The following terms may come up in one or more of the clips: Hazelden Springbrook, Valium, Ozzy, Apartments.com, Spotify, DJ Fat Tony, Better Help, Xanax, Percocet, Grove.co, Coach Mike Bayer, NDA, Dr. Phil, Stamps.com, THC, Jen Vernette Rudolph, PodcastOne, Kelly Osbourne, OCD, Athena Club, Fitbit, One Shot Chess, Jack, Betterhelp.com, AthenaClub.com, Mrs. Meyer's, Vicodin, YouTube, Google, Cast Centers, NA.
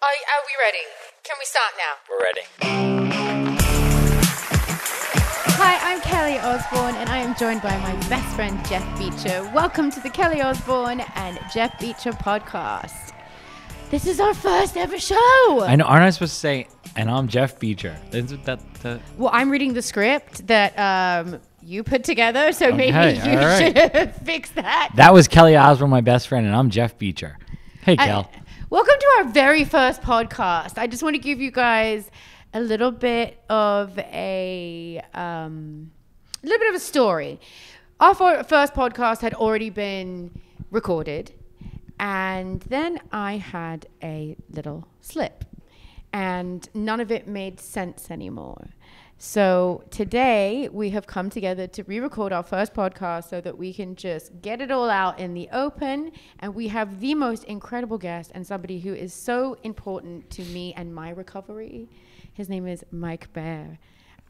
Are we ready? Can we start now? We're ready. Hi, I'm Kelly Osbourne, and I am joined by my best friend, Jeff Beacher. Welcome to the Kelly Osbourne and Jeff Beacher podcast. This is our first ever show. I know, aren't I supposed to say, and I'm Jeff Beacher? Well, I'm reading the script that you put together, so okay, maybe you should fix that. That was Kelly Osbourne, my best friend, and I'm Jeff Beacher. Hey, Kel. Welcome to our very first podcast. I just want to give you guys a little bit of a story. Our first podcast had already been recorded. And then I had a little slip, and none of it made sense anymore. So today we have come together to re-record our first podcast so that we can just get it all out in the open. And we have the most incredible guest and somebody who is so important to me and my recovery. His name is Mike Bayer.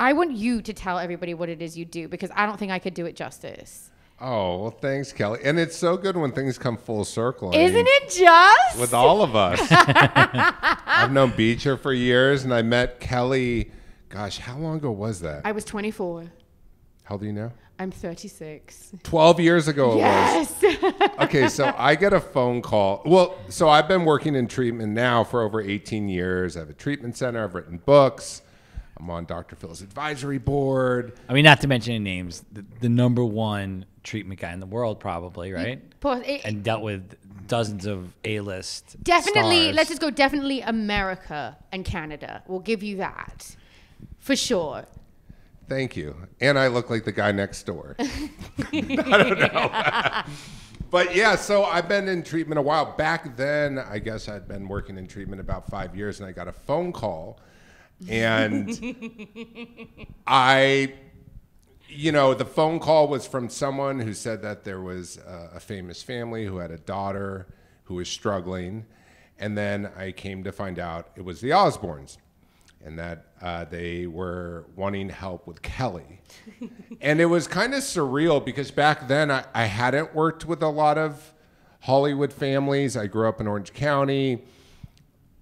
I want you to tell everybody what it is you do, because I don't think I could do it justice. Oh, well, thanks, Kelly. And it's so good when things come full circle. Isn't it just? With all of us. I've known Beecher for years, and I met Kelly, gosh, how long ago was that? I was 24. How old are you now? I'm 36. 12 years ago it was. Yes. Okay, so I get a phone call. Well, so I've been working in treatment now for over 18 years. I have a treatment center. I've written books. I'm on Dr. Phil's advisory board. I mean, not to mention any names, the number one treatment guy in the world, probably, right? And dealt with dozens of A-list stars. Let's just go definitely America and Canada. We'll give you that for sure. Thank you. And I look like the guy next door. I don't know. But yeah, so I've been in treatment a while. Back then, I guess I'd been working in treatment about 5 years, and I got a phone call. And I, you know, the phone call was from someone who said that there was a famous family who had a daughter who was struggling. And then I came to find out it was the Osbournes, and that they were wanting help with Kelly. And it was kind of surreal, because back then I hadn't worked with a lot of Hollywood families. I grew up in Orange County.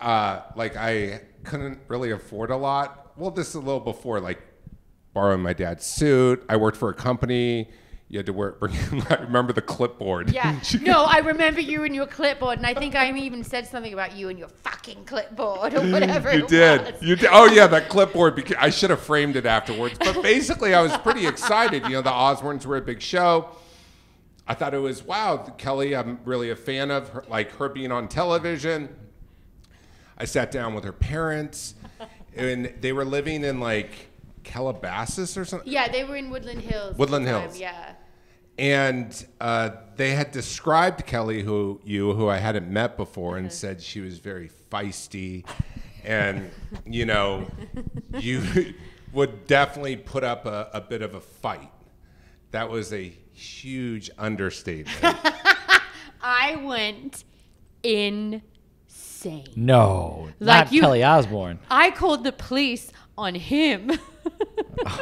I couldn't really afford a lot. Well, this is a little before, like, borrowing my dad's suit. I worked for a company. You had to bring in, I remember the clipboard. Yeah. No, I remember you and your clipboard, and I think I even said something about you and your fucking clipboard or whatever. You did. Oh, yeah, that clipboard. I should have framed it afterwards. But basically, I was pretty excited. You know, the Osbournes were a big show. I thought it was, wow, Kelly, I'm really a fan of her, like her being on television. I sat down with her parents, and they were living in, like, Calabasas or something. Yeah, they were in Woodland Hills. Woodland Hills. Yeah. And they had described Kelly, who I hadn't met before, and said she was very feisty. And, you know, you would definitely put up a bit of a fight. That was a huge understatement. I went in. No, like, not you, Kelly Osbourne. I called the police on him.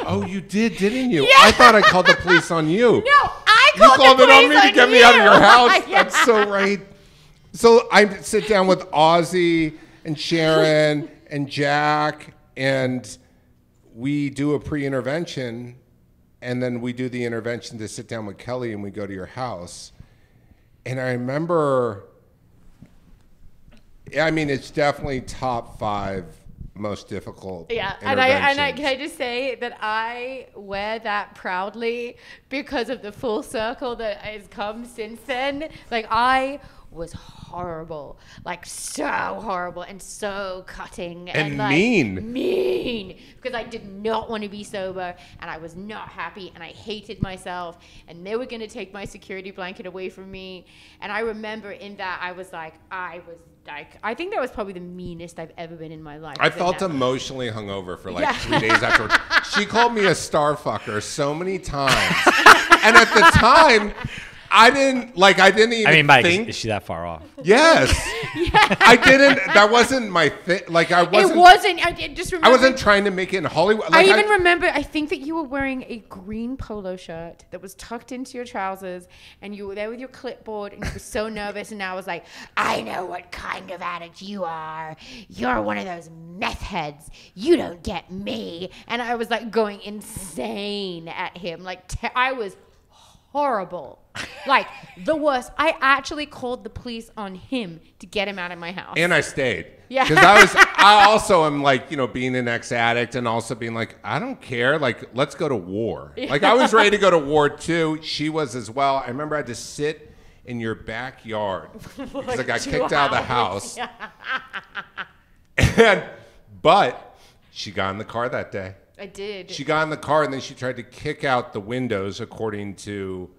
Oh, you did, didn't you? Yeah. I thought I called the police on you. No, I called the police on you. You called it on me to get me out of your house. Yeah. That's so right. So I sit down with Ozzy and Sharon and Jack, and we do a pre-intervention, and then we do the intervention to sit down with Kelly, and we go to your house. And I remember... I mean, it's definitely top 5 most difficult. Yeah, and I can I just say that I wear that proudly because of the full circle that has come since then. Like, I was horrible, like so horrible and so cutting and like, mean, because I did not want to be sober, and I was not happy, and I hated myself, and they were going to take my security blanket away from me. And I remember in that I think that was probably the meanest I've ever been in my life. I felt emotionally hungover for like 3 days afterwards. She called me a star fucker so many times. And at the time, I didn't even think. Is she that far off? Yes. Yes. I didn't. That wasn't my thing. Like, I wasn't. It wasn't. I wasn't trying to make it in Hollywood. Like, I even remember, I think that you were wearing a green polo shirt that was tucked into your trousers, and you were there with your clipboard, and you were so nervous, and I was like, I know what kind of addict you are. You're one of those meth heads. You don't get me. And I was, like, going insane at him. Like, I was horrible. Like, the worst. I actually called the police on him to get him out of my house. And I stayed. Yeah. Because I also am, like, you know, being an ex-addict and also being like, I don't care. Like, let's go to war. Yeah. Like, I was ready to go to war, too. She was as well. I remember I had to sit in your backyard because I got kicked out of the house. But she got in the car that day. I did. She got in the car, and then she tried to kick out the windows, according to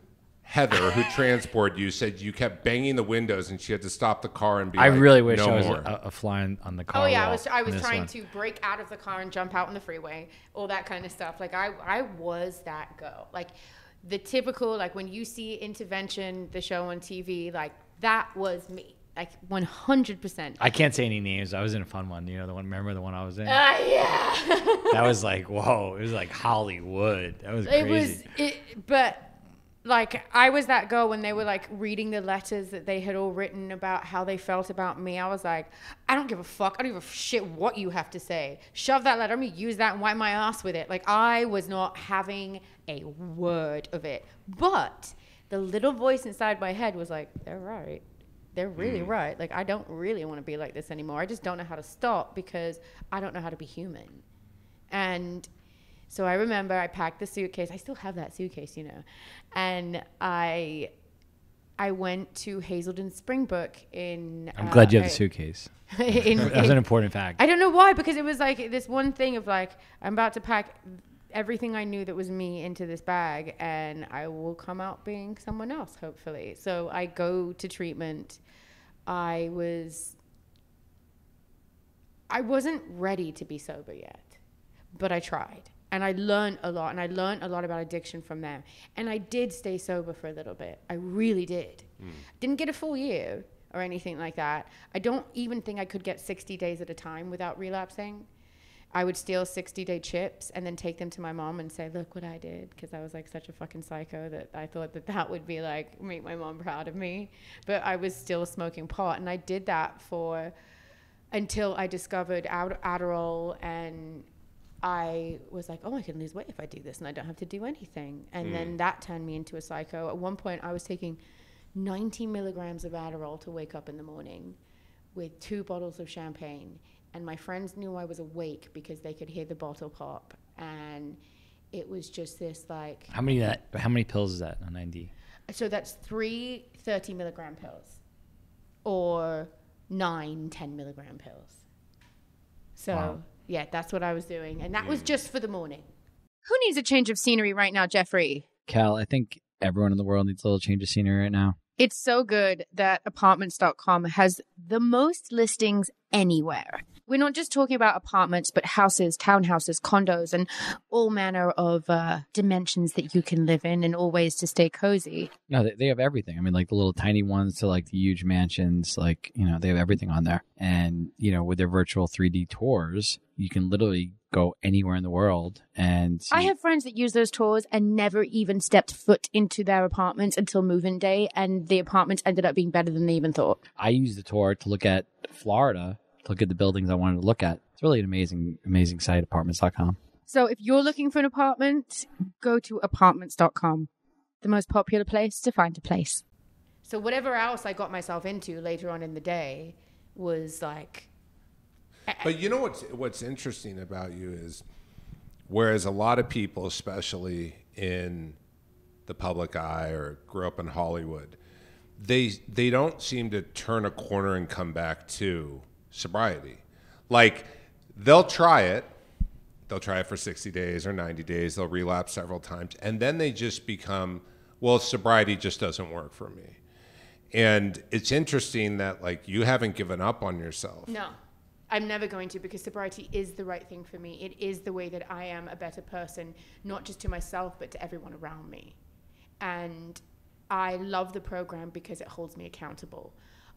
Heather, who transported you, said you kept banging the windows, and she had to stop the car and be like, I really wish I was a fly on the car. Oh, yeah. I was trying to break out of the car and jump out on the freeway, all that kind of stuff. Like, I was that girl. Like, the typical, like, when you see Intervention, the show on TV, like, that was me. Like, 100%. I can't say any names. I was in a fun one. You know, the one, remember the one I was in? Yeah. That was like, whoa. It was like Hollywood. That was crazy. But, like, I was that girl when they were, like, reading the letters that they had all written about how they felt about me. I was like, I don't give a fuck. I don't give a shit what you have to say. Shove that letter. I'm going to use that and wipe my ass with it. Like, I was not having a word of it. But the little voice inside my head was like, they're right. They're really right. Like, I don't really want to be like this anymore. I just don't know how to stop because I don't know how to be human. And so I remember I packed the suitcase. I still have that suitcase, you know. And I went to Hazelden Springbrook in... I'm glad you have the suitcase. That was an important fact. I don't know why, because it was like this one thing of like, I'm about to pack everything I knew that was me into this bag, and I will come out being someone else, hopefully. So I go to treatment. I wasn't ready to be sober yet, but I tried, and I learned a lot, and I learned a lot about addiction from them. And I did stay sober for a little bit. I really did. Didn't get a full year or anything like that. I don't even think I could get 60 days at a time without relapsing. I would steal 60-day chips and then take them to my mom and say, look what I did, because I was like such a fucking psycho that I thought that that would be like make my mom proud of me. But I was still smoking pot, and I did that for until I discovered Adderall, and I was like, oh, I can lose weight if I do this and I don't have to do anything. And then that turned me into a psycho. At one point I was taking 90 milligrams of Adderall to wake up in the morning with 2 bottles of champagne. And my friends knew I was awake because they could hear the bottle pop. And it was just this like... How many pills is that on IND? So that's 3 30-milligram pills or 9 10-milligram pills. So, wow. Yeah, that's what I was doing. And that was just for the morning. Who needs a change of scenery right now, Jeffrey? Cal, I think everyone in the world needs a little change of scenery right now. It's so good that Apartments.com has the most listings anywhere. We're not just talking about apartments, but houses, townhouses, condos, and all manner of dimensions that you can live in and all ways to stay cozy. No, they have everything. I mean, like the little tiny ones to like the huge mansions, like, you know, they have everything on there. And, you know, with their virtual 3D tours, you can literally go anywhere in the world. And I have friends that use those tours and never even stepped foot into their apartments until move-in day. And the apartments ended up being better than they even thought. I used the tour to look at Florida. Look at the buildings I wanted to look at. It's really an amazing, amazing site, apartments.com. So if you're looking for an apartment, go to apartments.com, the most popular place to find a place. So whatever else I got myself into later on in the day was like... But you know what's interesting about you is, whereas a lot of people, especially in the public eye or grew up in Hollywood, they don't seem to turn a corner and come back to... sobriety. Like, they'll try it for 60 days or 90 days, they'll relapse several times, and then they just become, well, sobriety just doesn't work for me. And it's interesting that, like, you haven't given up on yourself. No, I'm never going to, because sobriety is the right thing for me. It is the way that I am a better person, not just to myself, but to everyone around me. And I love the program because it holds me accountable.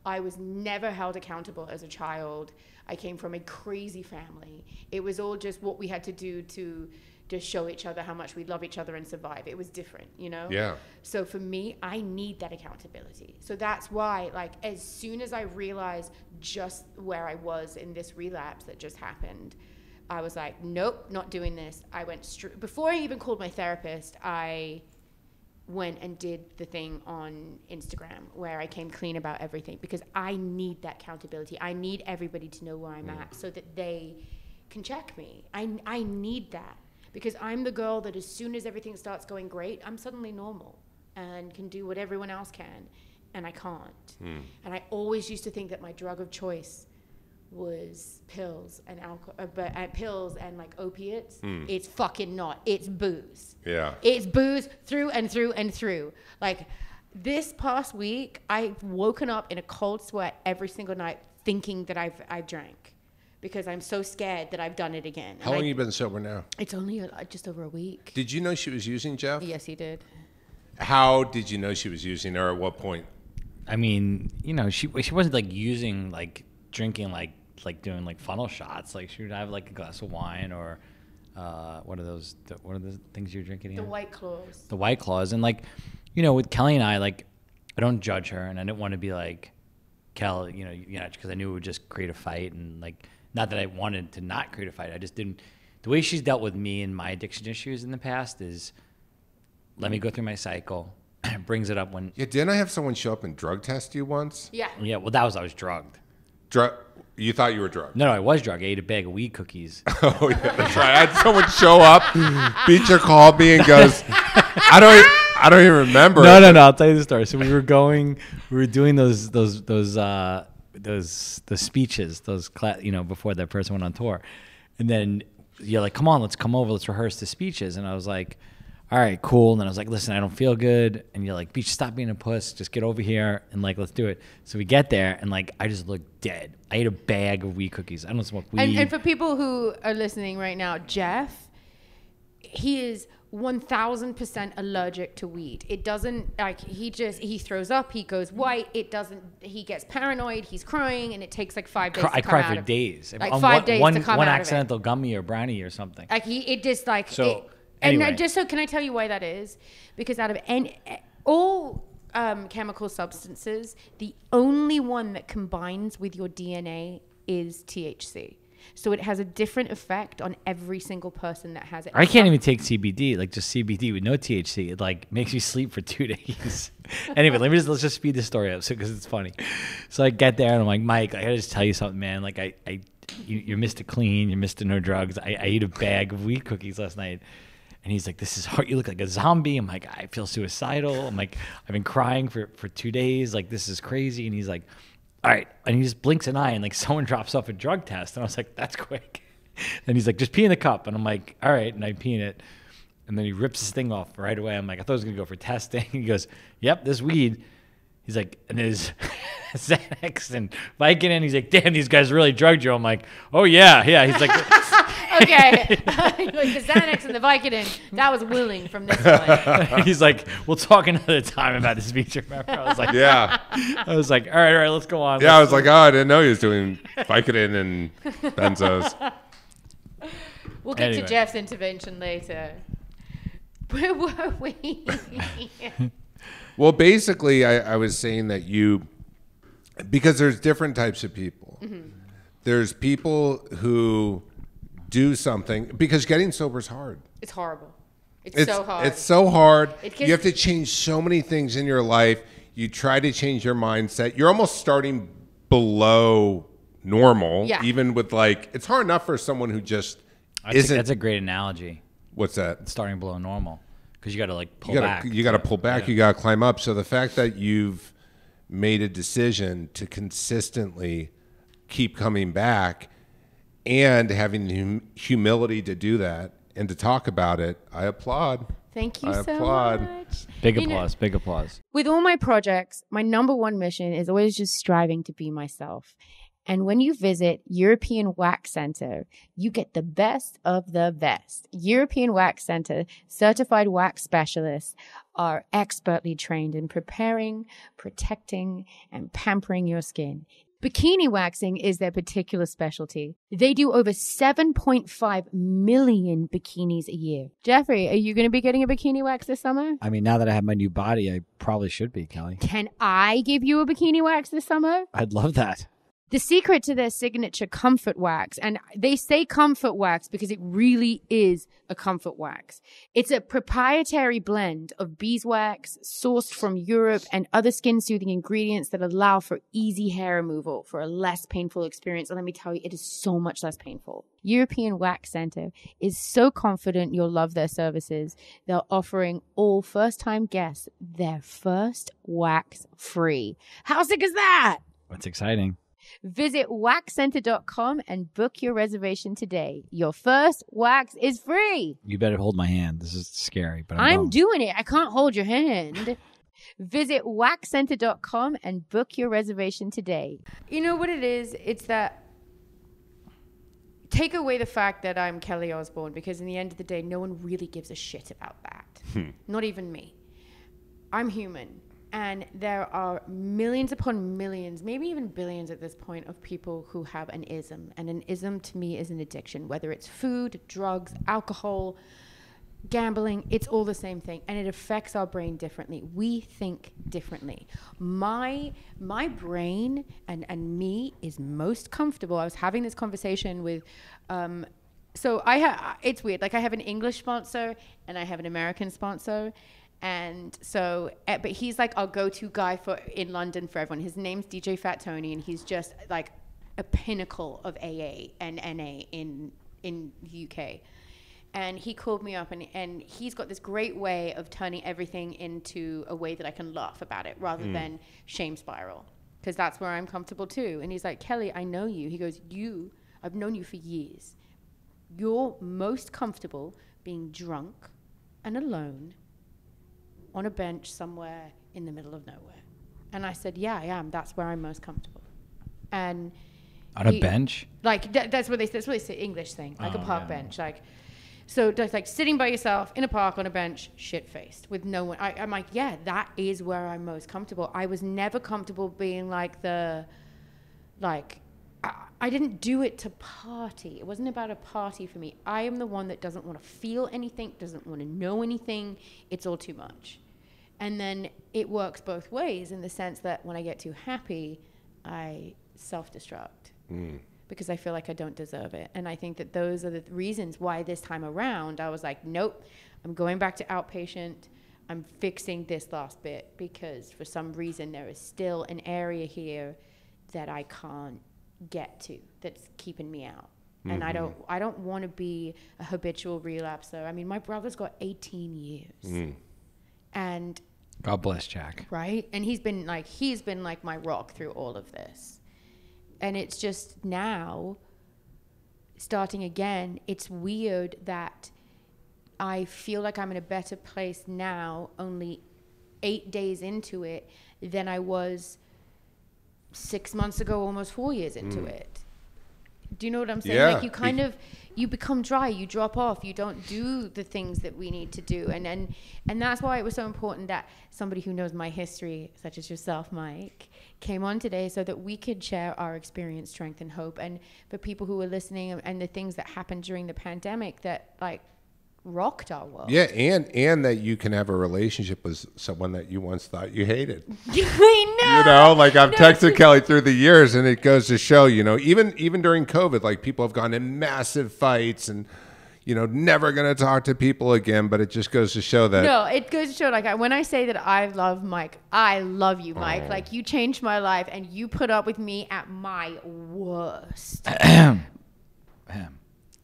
I was never held accountable as a child. I came from a crazy family. It was all just what we had to do to just show each other how much we love each other and survive. It was different, you know? Yeah. So for me, I need that accountability. So that's why, like, as soon as I realized just where I was in this relapse that just happened, I was like, nope, not doing this. I went straight, before I even called my therapist, I went and did the thing on Instagram where I came clean about everything, because I need that accountability. I need everybody to know where I'm at so that they can check me. I need that, because I'm the girl that as soon as everything starts going great, I'm suddenly normal and can do what everyone else can, and I can't. And I always used to think that my drug of choice was pills and alcohol, but pills and like opiates. It's fucking not. It's booze. Yeah. It's booze through and through and through. Like this past week, I've woken up in a cold sweat every single night thinking that I've drank, because I'm so scared that I've done it again. How long have you been sober now? It's only just over a week. Did you know she was using, Jeff? Yes, he did. How did you know she was using, or at what point? I mean, you know, she wasn't like using, like drinking, like doing like funnel shots. Like she would have like a glass of wine or what are the things you're drinking here? The White Claws. The White Claws. And like, you know, with Kelly and I, like I don't judge her, and I didn't want to be like, Kel, you know, because I knew it would just create a fight, and like, not that I wanted to not create a fight. I just didn't. The way she's dealt with me and my addiction issues in the past is, let me go through my cycle. Brings it up when. Yeah, didn't I have someone show up and drug test you once? Yeah. Yeah, well, I was drugged. You thought you were drugged? No, I was drugged. I ate a bag of weed cookies. Oh, yeah, that's right. I had someone show up. Beacher called me and goes, I don't even remember. No. I'll tell you the story. So we were doing those speeches, before that person went on tour, and then you're like, come on, let's come over, let's rehearse the speeches, and I was like, all right, cool. And then I was like, listen, I don't feel good. And you're like, Beach, stop being a puss. Just get over here and like, let's do it. So we get there and like, I just look dead. I ate a bag of weed cookies. I don't smoke weed. And for people who are listening right now, Jeff, he is 1000% allergic to weed. It doesn't, like, he throws up, he goes white. It doesn't, he gets paranoid, he's crying, and it takes like 5 days to come out. I cry for days. Like 5 days to come out. One accidental gummy or brownie or something. Like anyway. And just so, can I tell you why that is? Because out of all chemical substances, the only one that combines with your DNA is THC. So it has a different effect on every single person that has it. I can't even take CBD, like just CBD with no THC. It like makes you sleep for 2 days. Anyway, let's just speed this story up because it's funny. So I get there and I'm like, Mike, I gotta just tell you something, man. Like you're Mr. Clean, you're Mr. No Drugs. I ate a bag of weed cookies last night. And he's like, this is hard. You look like a zombie. I'm like, I feel suicidal. I'm like, I've been crying for 2 days. Like, this is crazy. And he's like, all right. And he just blinks an eye and like someone drops off a drug test. And I was like, that's quick. And he's like, just pee in the cup. And I'm like, all right. And I pee in it. And then he rips this thing off right away. I'm like, I thought it was going to go for testing. He goes, yep, this weed. He's like, and there's Xanax and Vicodin. And he's like, damn, these guys really drugged you. I'm like, oh, yeah, yeah. He's like, okay, the Xanax and the Vicodin, that was willing from this one. He's like, we'll talk another time about this feature. Remember? I was like, yeah. I was like, all right, let's go on. Yeah, I was like, oh, I didn't know he was doing Vicodin and benzos. We'll get to Jeff's intervention later. Where were we? Well, basically, I was saying that because there's different types of people. Mm-hmm. There's people who do something, because getting sober is hard. It's horrible. It's so hard. It's so hard. You have to change so many things in your life. You try to change your mindset. You're almost starting below normal, yeah. Even with like, it's hard enough for someone who just isn't. That's a great analogy. What's that? Starting below normal, because you got to like pull back. You got to pull back. Yeah. You got to climb up. So the fact that you've made a decision to consistently keep coming back, and having the humility to do that and to talk about it, I applaud. Thank you so much. Big applause. With all my projects, my number one mission is always just striving to be myself. And when you visit European Wax Center, you get the best of the best. European Wax Center, certified wax specialists are expertly trained in preparing, protecting, and pampering your skin. Bikini waxing is their particular specialty. They do over 7.5 million bikinis a year. Jeffrey, are you going to be getting a bikini wax this summer? I mean, now that I have my new body, I probably should be, Kelly. Can I give you a bikini wax this summer? I'd love that. The secret to their signature comfort wax, and they say comfort wax because it really is a comfort wax. It's a proprietary blend of beeswax sourced from Europe and other skin-soothing ingredients that allow for easy hair removal for a less painful experience. And let me tell you, it is so much less painful. European Wax Center is so confident you'll love their services. They're offering all first-time guests their first wax free. How sick is that? That's exciting. Visit waxcenter.com and book your reservation today. Your first wax is free. You better hold my hand. This is scary, but I'm doing it. I can't hold your hand. Visit waxcenter.com and book your reservation today. You know what it is? It's that take away the fact that I'm Kelly Osbourne, because in the end of the day, no one really gives a shit about that. Not even me. I'm human. And there are millions upon millions, maybe even billions at this point, of people who have an ism. And an ism to me is an addiction, whether it's food, drugs, alcohol, gambling, it's all the same thing. And it affects our brain differently. We think differently. My brain and me is most comfortable. I was having this conversation with... it's weird. Like, I have an English sponsor and I have an American sponsor. And so, but he's like our go-to guy in London for everyone. His name's DJ Fat Tony, and he's just like a pinnacle of AA and NA in the UK. And he called me up, and he's got this great way of turning everything into a way that I can laugh about it rather than shame spiral, because that's where I'm comfortable too. And he's like, Kelly, I know you. He goes, I've known you for years. You're most comfortable being drunk and alone on a bench somewhere in the middle of nowhere. And I said, yeah, I am. That's where I'm most comfortable. And on a bench? Like, that's what they say, English thing, like a park bench. Like, so just like sitting by yourself in a park on a bench, shit-faced, with no one. I'm like, yeah, that is where I'm most comfortable. I was never comfortable being like I didn't do it to party. It wasn't about a party for me. I am the one that doesn't want to feel anything, doesn't want to know anything. It's all too much. And then it works both ways, in the sense that when I get too happy, I self-destruct because I feel like I don't deserve it. And I think that those are the reasons why this time around I was like, nope, I'm going back to outpatient. I'm fixing this last bit, because for some reason there is still an area here that I can't get to, that's keeping me out. Mm-hmm. And I don't want to be a habitual relapser. I mean, my brother's got 18 years. And God bless Jack. Right? And he's been like my rock through all of this. And it's just now starting again, it's weird that I feel like I'm in a better place now, only 8 days into it, than I was 6 months ago, almost 4 years into it. Do you know what I'm saying? Yeah. Like, you kind of, you become dry, you drop off, you don't do the things that we need to do. And that's why it was so important that somebody who knows my history, such as yourself, Mike, came on today, so that we could share our experience, strength, and hope. And for people who are listening, and the things that happened during the pandemic that like rocked our world. Yeah, and that you can have a relationship with someone that you once thought you hated. I know. You know, like, I've texted Kelly through the years, and it goes to show, you know, even during COVID, like, people have gone in massive fights and, you know, never going to talk to people again, but it just goes to show that. No, it goes to show, like, when I say that I love Mike, I love you, Mike. Like, you changed my life, and you put up with me at my worst.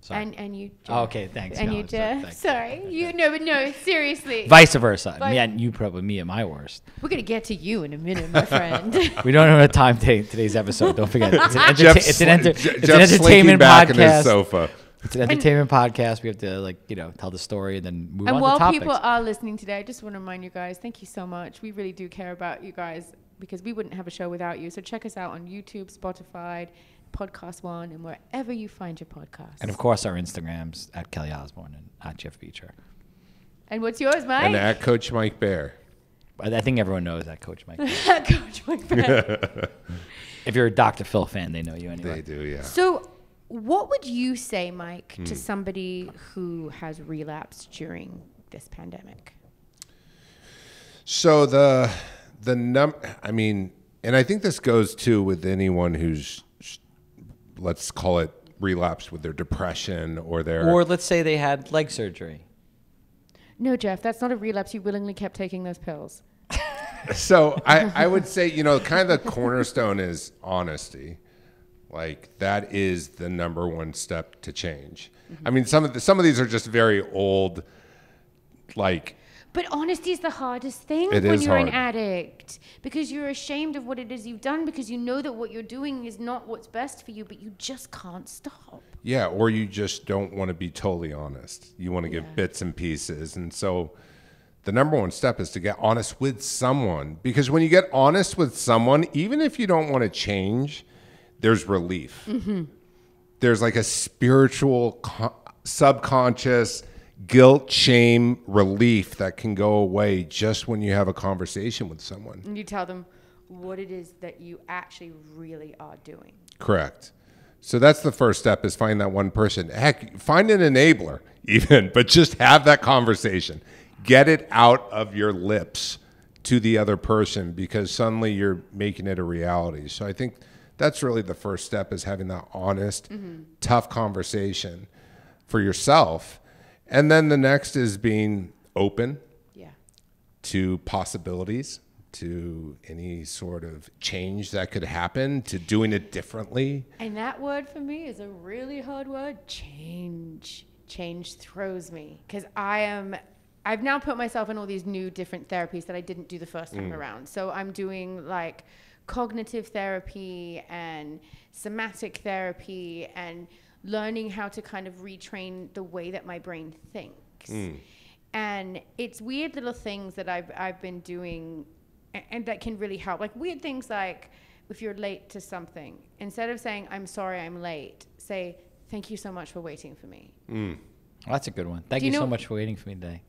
Sorry. And you, Jeff. Oh, okay, thanks. And no, you, Jeff. Thanks. Sorry. Okay. You know, but no, seriously. Vice versa. Yeah, you probably me at my worst. We're going to get to you in a minute, my friend. We don't have a time to today's episode. Don't forget. It's an, an entertainment podcast. In his sofa. It's an entertainment podcast. We have to, like, you know, tell the story and then move on to topics. And while people are listening today, I just want to remind you guys, thank you so much. We really do care about you guys, because we wouldn't have a show without you. So check us out on YouTube, Spotify, PodcastOne, and wherever you find your podcasts. And of course, our Instagrams, @KellyOsbourne and @JeffBeacher. And what's yours, Mike? And at Coach Mike Bayer. I think everyone knows that Coach Mike Bayer. Coach Mike Bayer. If you're a Dr. Phil fan, they know you anyway. They do, yeah. So what would you say, Mike, to somebody who has relapsed during this pandemic? So I think this goes too with anyone who's, let's call it, relapsed with their depression or their... Or let's say they had leg surgery. No, Jeff, that's not a relapse. You willingly kept taking those pills. So I would say, you know, kind of the cornerstone is honesty. Like, that is the number one step to change. Mm-hmm. I mean, some of these are just very old, like... But honesty is the hardest thing when you're an addict, because you're ashamed of what it is you've done, because you know that what you're doing is not what's best for you, but you just can't stop. Yeah, or you just don't want to be totally honest. You want to give bits and pieces. And so the number one step is to get honest with someone, because when you get honest with someone, even if you don't want to change, there's relief. Mm-hmm. There's like a spiritual subconscious guilt, shame, relief that can go away just when you have a conversation with someone. And you tell them what it is that you actually really are doing. Correct. So that's the first step, is find that one person. Heck, find an enabler even, but just have that conversation. Get it out of your lips to the other person, because suddenly you're making it a reality. So I think that's really the first step, is having that honest, tough conversation for yourself. And then the next is being open to possibilities, to any sort of change that could happen, to doing it differently. And that word for me is a really hard word, change. Change throws me, because I've now put myself in all these new different therapies that I didn't do the first time around. So I'm doing like cognitive therapy and somatic therapy and learning how to kind of retrain the way that my brain thinks. And it's weird little things that I've been doing and that can really help. Like weird things like, if you're late to something, instead of saying, I'm sorry I'm late, say, thank you so much for waiting for me. Well, that's a good one. Thank you so much for waiting for me today.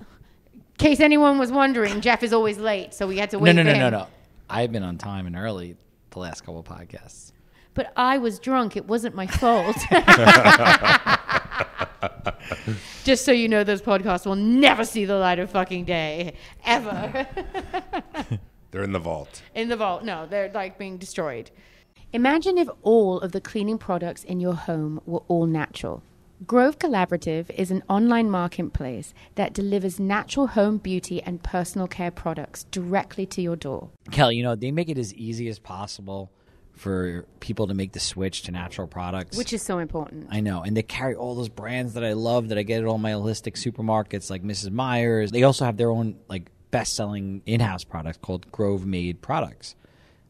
In case anyone was wondering, Jeff is always late, so we had to wait for him. No. I've been on time and early the last couple of podcasts. But I was drunk. It wasn't my fault. Just so you know, those podcasts will never see the light of fucking day. Ever. They're in the vault. In the vault. No, they're like being destroyed. Imagine if all of the cleaning products in your home were all natural. Grove Collaborative is an online marketplace that delivers natural home beauty and personal care products directly to your door. Kelly, you know, they make it as easy as possible for people to make the switch to natural products. Which is so important. I know. And they carry all those brands that I love, that I get at all my holistic supermarkets, like Mrs. Meyer's. They also have their own like best-selling in-house products called Grove-made products,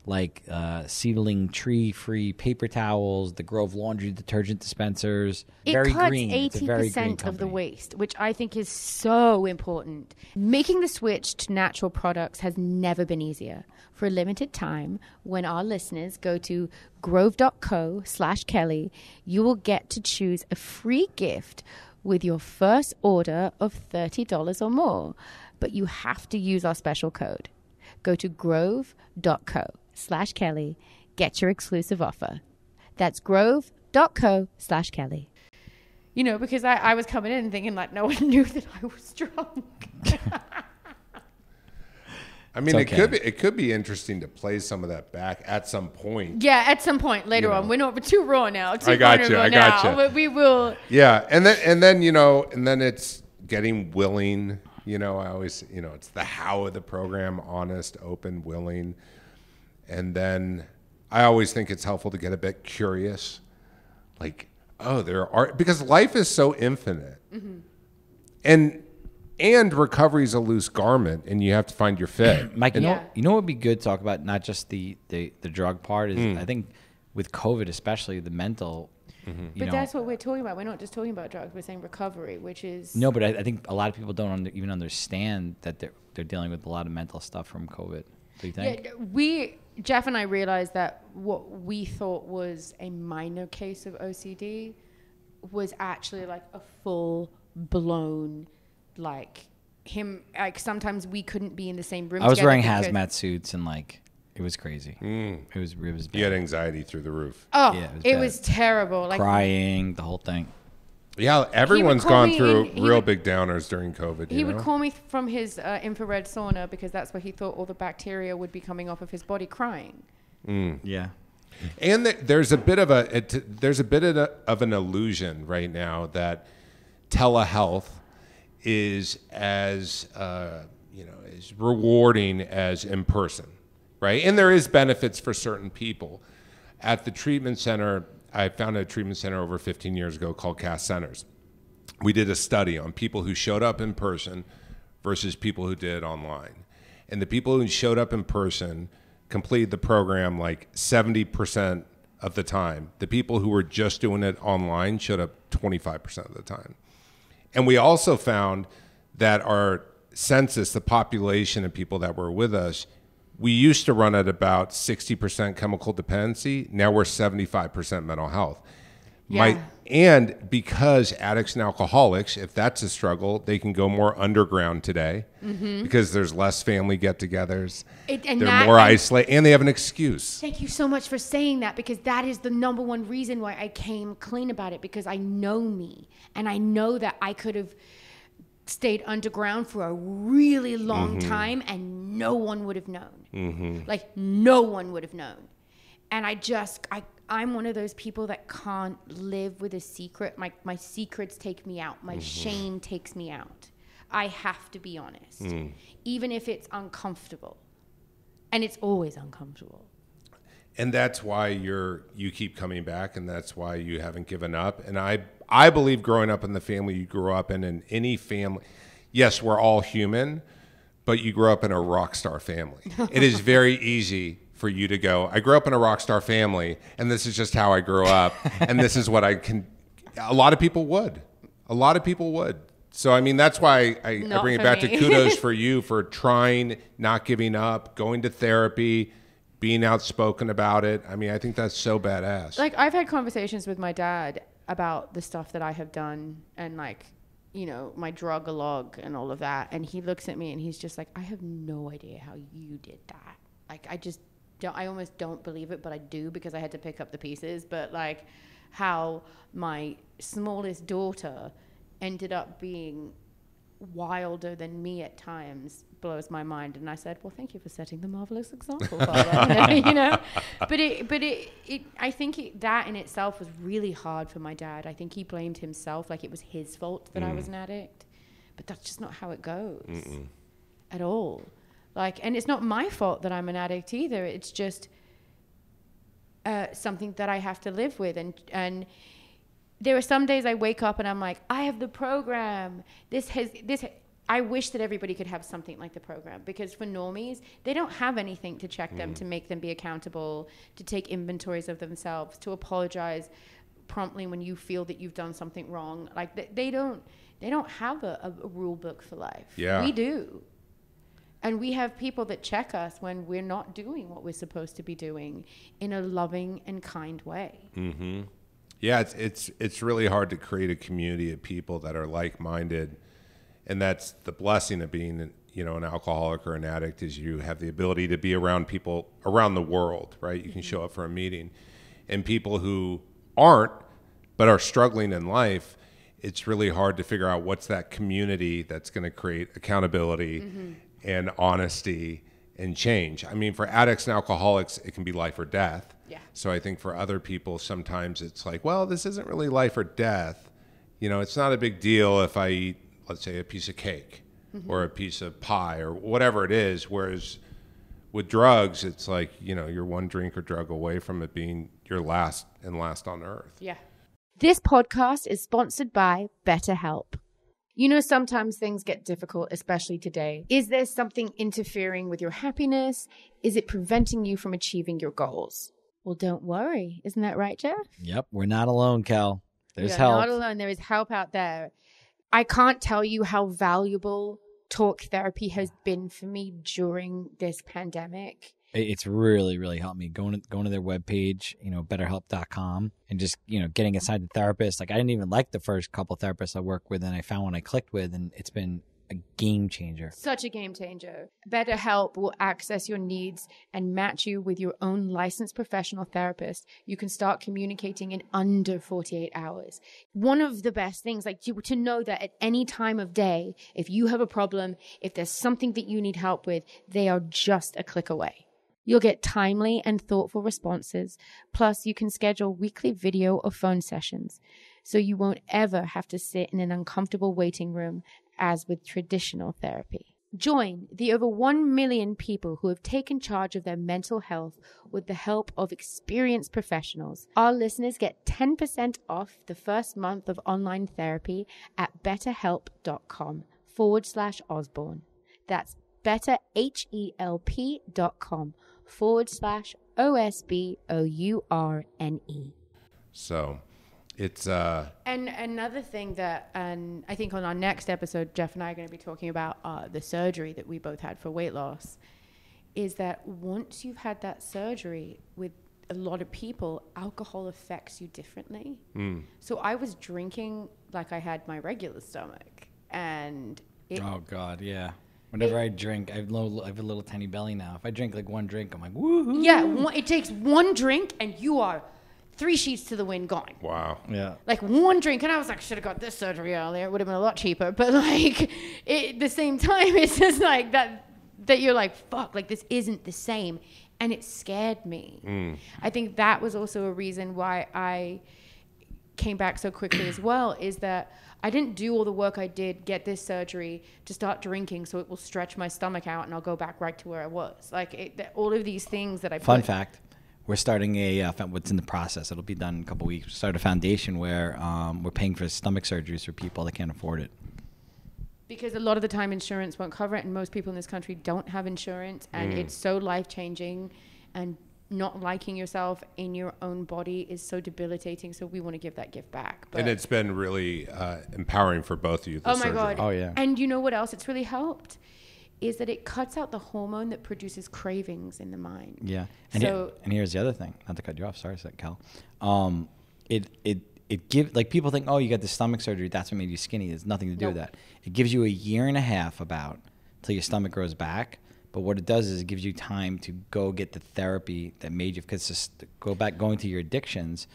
like seedling tree-free paper towels, the Grove laundry detergent dispensers. It very cuts green. 80% of the waste, which I think is so important. Making the switch to natural products has never been easier. For a limited time, when our listeners go to Grove.co/Kelly, you will get to choose a free gift with your first order of $30 or more. But you have to use our special code. Go to Grove.co/Kelly. Get your exclusive offer. That's Grove.co/Kelly. You know, because I was coming in thinking like no one knew that I was drunk. I mean, it could be interesting to play some of that back at some point. Yeah, at some point later on. We're not too raw now. I got you. But we will. Yeah, and then it's getting willing. You know, I always, you know, it's the how of the program: honest, open, willing. And then I always think it's helpful to get a bit curious. Like, oh, there are, because life is so infinite. Mm-hmm. And recovery is a loose garment, and you have to find your fit. Mike, you know what would be good to talk about, not just the drug part, is I think with COVID especially, the mental. But that's what we're talking about. We're not just talking about drugs. We're saying recovery, which is... No, but I think a lot of people don't even understand that they're dealing with a lot of mental stuff from COVID. Do you think? Yeah, Jeff and I realized that what we thought was a minor case of OCD was actually like a full-blown like him, like sometimes we couldn't be in the same room. I was wearing hazmat suits and like it was crazy. It was bad. You had anxiety through the roof. Oh, yeah, it was terrible. Like crying, the whole thing. Yeah, everyone's gone through real big downers during COVID. He would call me from his infrared sauna because that's where he thought all the bacteria would be coming off of his body, crying. Yeah. And there's a bit of an illusion right now that telehealth is as as rewarding as in person, right? And there is benefits for certain people. At the treatment center, I founded a treatment center over 15 years ago called Cast Centers. We did a study on people who showed up in person versus people who did online. And the people who showed up in person completed the program like 70% of the time. The people who were just doing it online showed up 25% of the time. And we also found that our census, the population of people that were with us, we used to run at about 60% chemical dependency. Now we're 75% mental health. Yeah. And because addicts and alcoholics, if that's a struggle, they can go more underground today because there's less family get-togethers. They're more isolated, and they have an excuse. Thank you so much for saying that, because that is the number one reason why I came clean about it, because I know me, and I know that I could have stayed underground for a really long time and no one would have known. Like no one would have known. And I'm one of those people that can't live with a secret. My secrets take me out. My shame takes me out. I have to be honest, even if it's uncomfortable. And it's always uncomfortable. And that's why you keep coming back, and that's why you haven't given up. And I believe growing up in the family you grew up in, and any family, yes, we're all human, but you grew up in a rock star family. It is very easy for you to go, I grew up in a rock star family, and this is just how I grew up, and this is what I can. A lot of people would. A lot of people would. So, I mean, that's why I bring it back to kudos for you for trying, not giving up, going to therapy, being outspoken about it. I mean, I think that's so badass. Like, I've had conversations with my dad about the stuff that I have done and, like, my drug-a-log and all of that. And he looks at me and he's just like, I have no idea how you did that. Like, I almost don't believe it, but I do, because I had to pick up the pieces. But like how my smallest daughter ended up being wilder than me at times blows my mind. And I said, well, thank you for setting the marvelous example, Father. I think that in itself was really hard for my dad. I think he blamed himself, like it was his fault that I was an addict, but that's just not how it goes at all. Like, and it's not my fault that I'm an addict either. It's just something that I have to live with. And there are some days I wake up and I'm like, I have the program. I wish that everybody could have something like the program, because for normies, they don't have anything to check them, to make them be accountable, to take inventories of themselves, to apologize promptly when you feel that you've done something wrong. Like they don't have a rule book for life. Yeah. We do. And we have people that check us when we're not doing what we're supposed to be doing in a loving and kind way. Yeah, it's really hard to create a community of people that are like-minded, and that's the blessing of being, an alcoholic or an addict, is you have the ability to be around people around the world, right? You can show up for a meeting, and people who aren't but are struggling in life, it's really hard to figure out what's that community that's going to create accountability and honesty and change. I mean, for addicts and alcoholics, it can be life or death. Yeah. So I think for other people, sometimes it's like, well, this isn't really life or death. It's not a big deal if I eat, let's say, a piece of cake or a piece of pie or whatever it is. Whereas with drugs, it's like, you're one drink or drug away from it being your last on earth. Yeah. This podcast is sponsored by BetterHelp. Sometimes things get difficult, especially today. Is there something interfering with your happiness? Is it preventing you from achieving your goals? Well, don't worry. Isn't that right, Jeff? Yep. We're not alone, Cal. There's help. You're not alone. There is help out there. I can't tell you how valuable talk therapy has been for me during this pandemic. It's really, really helped me going to their webpage, Betterhelp.com, and just, getting assigned a therapist. Like, I didn't even like the first couple therapists I worked with, and I found one I clicked with, and it's been a game changer. Such a game changer. BetterHelp will access your needs and match you with your own licensed professional therapist. You can start communicating in under 48 hours. One of the best things, like, to know that at any time of day, if you have a problem, if there's something that you need help with, they are just a click away. You'll get timely and thoughtful responses. Plus, you can schedule weekly video or phone sessions, so you won't ever have to sit in an uncomfortable waiting room as with traditional therapy. Join the over 1 million people who have taken charge of their mental health with the help of experienced professionals. Our listeners get 10% off the first month of online therapy at betterhelp.com/Osborne. That's betterhelp.com/OSBOURNE. So it's and another thing that, and I think on our next episode, Jeff and I are going to be talking about the surgery that we both had for weight loss, is that once you've had that surgery, with a lot of people, alcohol affects you differently. So I was drinking like I had my regular stomach, and oh god, yeah. Whenever I drink, I have a little tiny belly now. If I drink like one drink, I'm like, woohoo. Yeah, it takes one drink and you are 3 sheets to the wind gone. Wow. Yeah. Like one drink, and I was like, should have got this surgery earlier. It would have been a lot cheaper. But like, at the same time, it's just like that you're like, fuck, like this isn't the same. And it scared me. I think that was also a reason why I came back so quickly as well, is that I didn't do all the work I did, get this surgery, to start drinking so it will stretch my stomach out and I'll go back right to where I was. Like all of these things that I put. Fun fact, we're starting what's in the process. It'll be done in a couple weeks. We start a foundation where we're paying for stomach surgeries for people that can't afford it. Because a lot of the time insurance won't cover it, and most people in this country don't have insurance, and it's so life-changing, and not liking yourself in your own body is so debilitating. So we want to give that gift back. But and it's been really empowering for both of you. Oh my surgery. God. Oh yeah. And you know what else it's really helped is that it cuts out the hormone that produces cravings in the mind. Yeah. And, so, and here's the other thing, not to cut you off. Sorry, Cal. It gives, like, people think, oh, you got the stomach surgery, that's what made you skinny. There's nothing to do with that. It gives you a year and a half about till your stomach grows back. But what it does is it gives you time to go get the therapy that made you, because just go back, going to your addictions.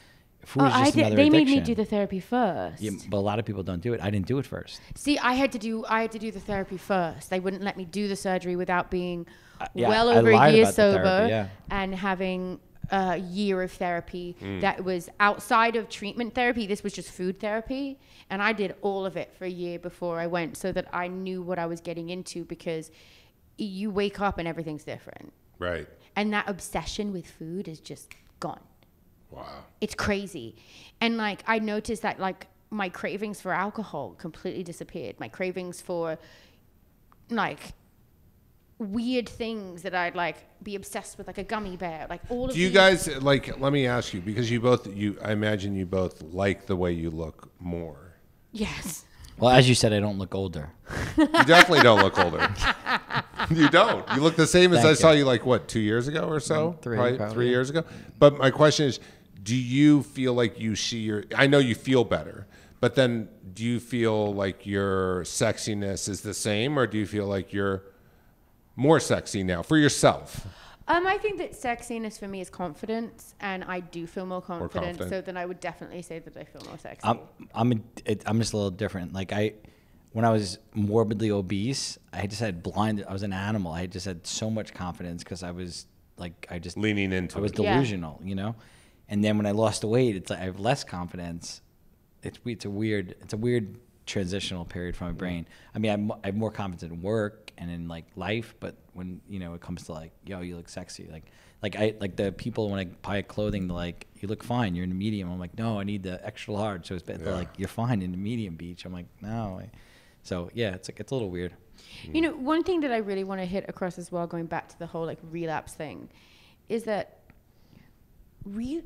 Food is just another addiction. They made me do the therapy first. Yeah, but a lot of people don't do it. I didn't do it first. See, I had to do the therapy first. They wouldn't let me do the surgery without being well over a year sober and having a year of therapy that was outside of treatment therapy. This was just food therapy. And I did all of it for a year before I went, so that I knew what I was getting into, because you wake up and everything's different. Right. And that obsession with food is just gone. Wow. It's crazy. And like, I noticed that like my cravings for alcohol completely disappeared. My cravings for like weird things that I'd like be obsessed with, like a gummy bear, like all of. Do you guys like, let me ask you, because I imagine you both like the way you look more. Yes. Well, as you said, I don't look older. You definitely don't look older. You don't. You look the same as I saw you, like, what, 2 years ago or so? Three years ago. But my question is, do you feel like you see your, I know you feel better, but then do you feel like your sexiness is the same, or do you feel like you're more sexy now for yourself? I think that sexiness for me is confidence, and I do feel more confident. So then I would definitely say that I feel more sexy. I'm just a little different. Like when I was morbidly obese, I just had I was an animal. I just had so much confidence because I was like, I just leaning into it. I was delusional, you know. And then when I lost the weight, it's like I have less confidence. It's a weird transitional period for my brain. I mean, I have more confidence in work and in like life, but when it comes to like, yo, you look sexy, like I like the people when I buy clothing, they're like, you look fine, you're in the medium. I'm like, no, I need the extra large. So it's better. They're like, you're fine in the medium, beach. I'm like, no. So yeah, it's like, it's a little weird. One thing that I really want to hit across as well, going back to the whole like relapse thing, is that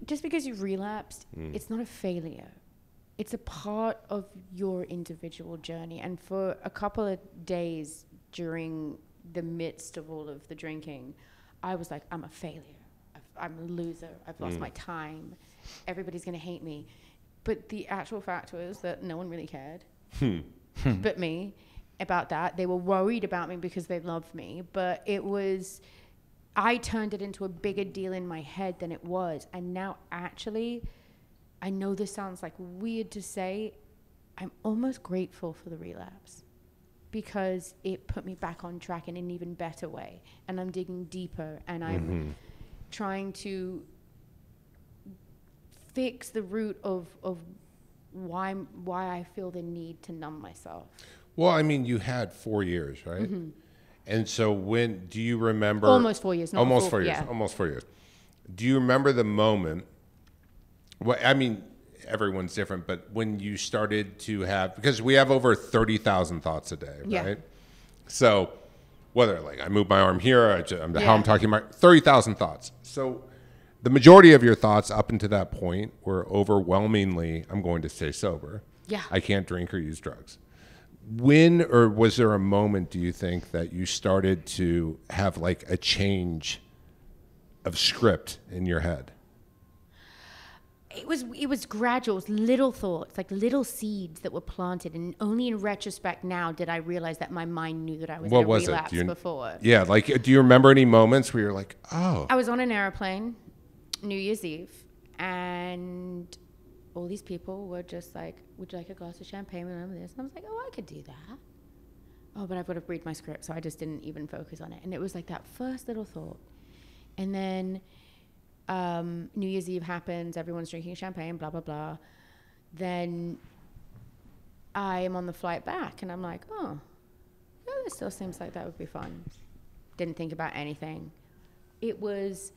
just because you've relapsed, it's not a failure. It's a part of your individual journey. And for a couple of days during the midst of all of the drinking, I was like, I'm a failure. I'm a loser. I've lost my time. Everybody's going to hate me. But the actual fact was that no one really cared but me about that. They were worried about me because they loved me. But it was, I turned it into a bigger deal in my head than it was. And now actually, I know this sounds like weird to say, I'm almost grateful for the relapse, because it put me back on track in an even better way. And I'm digging deeper, and I'm trying to fix the root of why I feel the need to numb myself. Well, I mean, you had 4 years, right? And so when do you remember? Almost 4 years. Almost 4 years. Yeah. Almost 4 years. Do you remember the moment? Well, I mean, everyone's different, but when you started to have, because we have over 30,000 thoughts a day, right? So whether like I move my arm here, how I'm talking about 30,000 thoughts. So the majority of your thoughts up until that point were overwhelmingly, I'm going to stay sober. Yeah. I can't drink or use drugs. When, or was there a moment, do you think, that you started to have like a change of script in your head? It was gradual. It was little thoughts, like little seeds that were planted, and only in retrospect now did I realize that my mind knew that I was going to relapse before. Yeah, like do you remember any moments where you're like, oh? I was on an airplane, New Year's Eve, and all these people were just like, "Would you like a glass of champagne?" Remember this? And I was like, "Oh, I could do that." Oh, but I've got to read my script, so I just didn't even focus on it. And it was like that first little thought, and then. New Year's Eve happens, everyone's drinking champagne, blah, blah, blah. Then I am on the flight back and I'm like, oh, no, this still seems like that would be fun. Didn't think about anything. It was,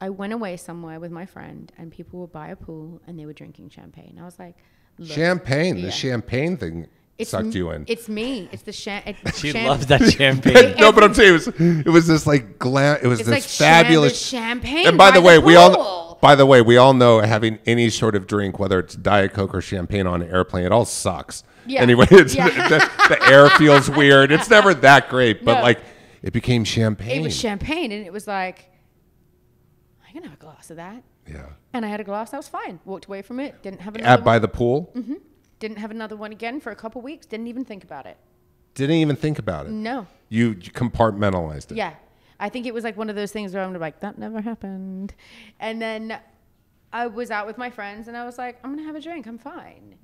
I went away somewhere with my friend and people were by a pool and they were drinking champagne. I was like, look. Champagne, yeah. The champagne thing. Sucked you in. It's me. It's the champagne. She loves that champagne. No, but I'm saying it was this like glam. It was this fabulous champagne. And by the way, we all know having any sort of drink, whether it's Diet Coke or champagne on an airplane, it all sucks. Yeah. Anyway, the air feels weird. It's never that great, but like it became champagne. It was champagne, and it was like I'm gonna have a glass of that. Yeah. And I had a glass. I was fine. Walked away from it. Didn't have another. By the pool. Mm-hmm. Didn't have another one again for a couple weeks. Didn't even think about it. Didn't even think about it? No. You compartmentalized it. Yeah. I think it was like one of those things where I'm like, that never happened. And then I was out with my friends and I was like, I'm going to have a drink. I'm fine.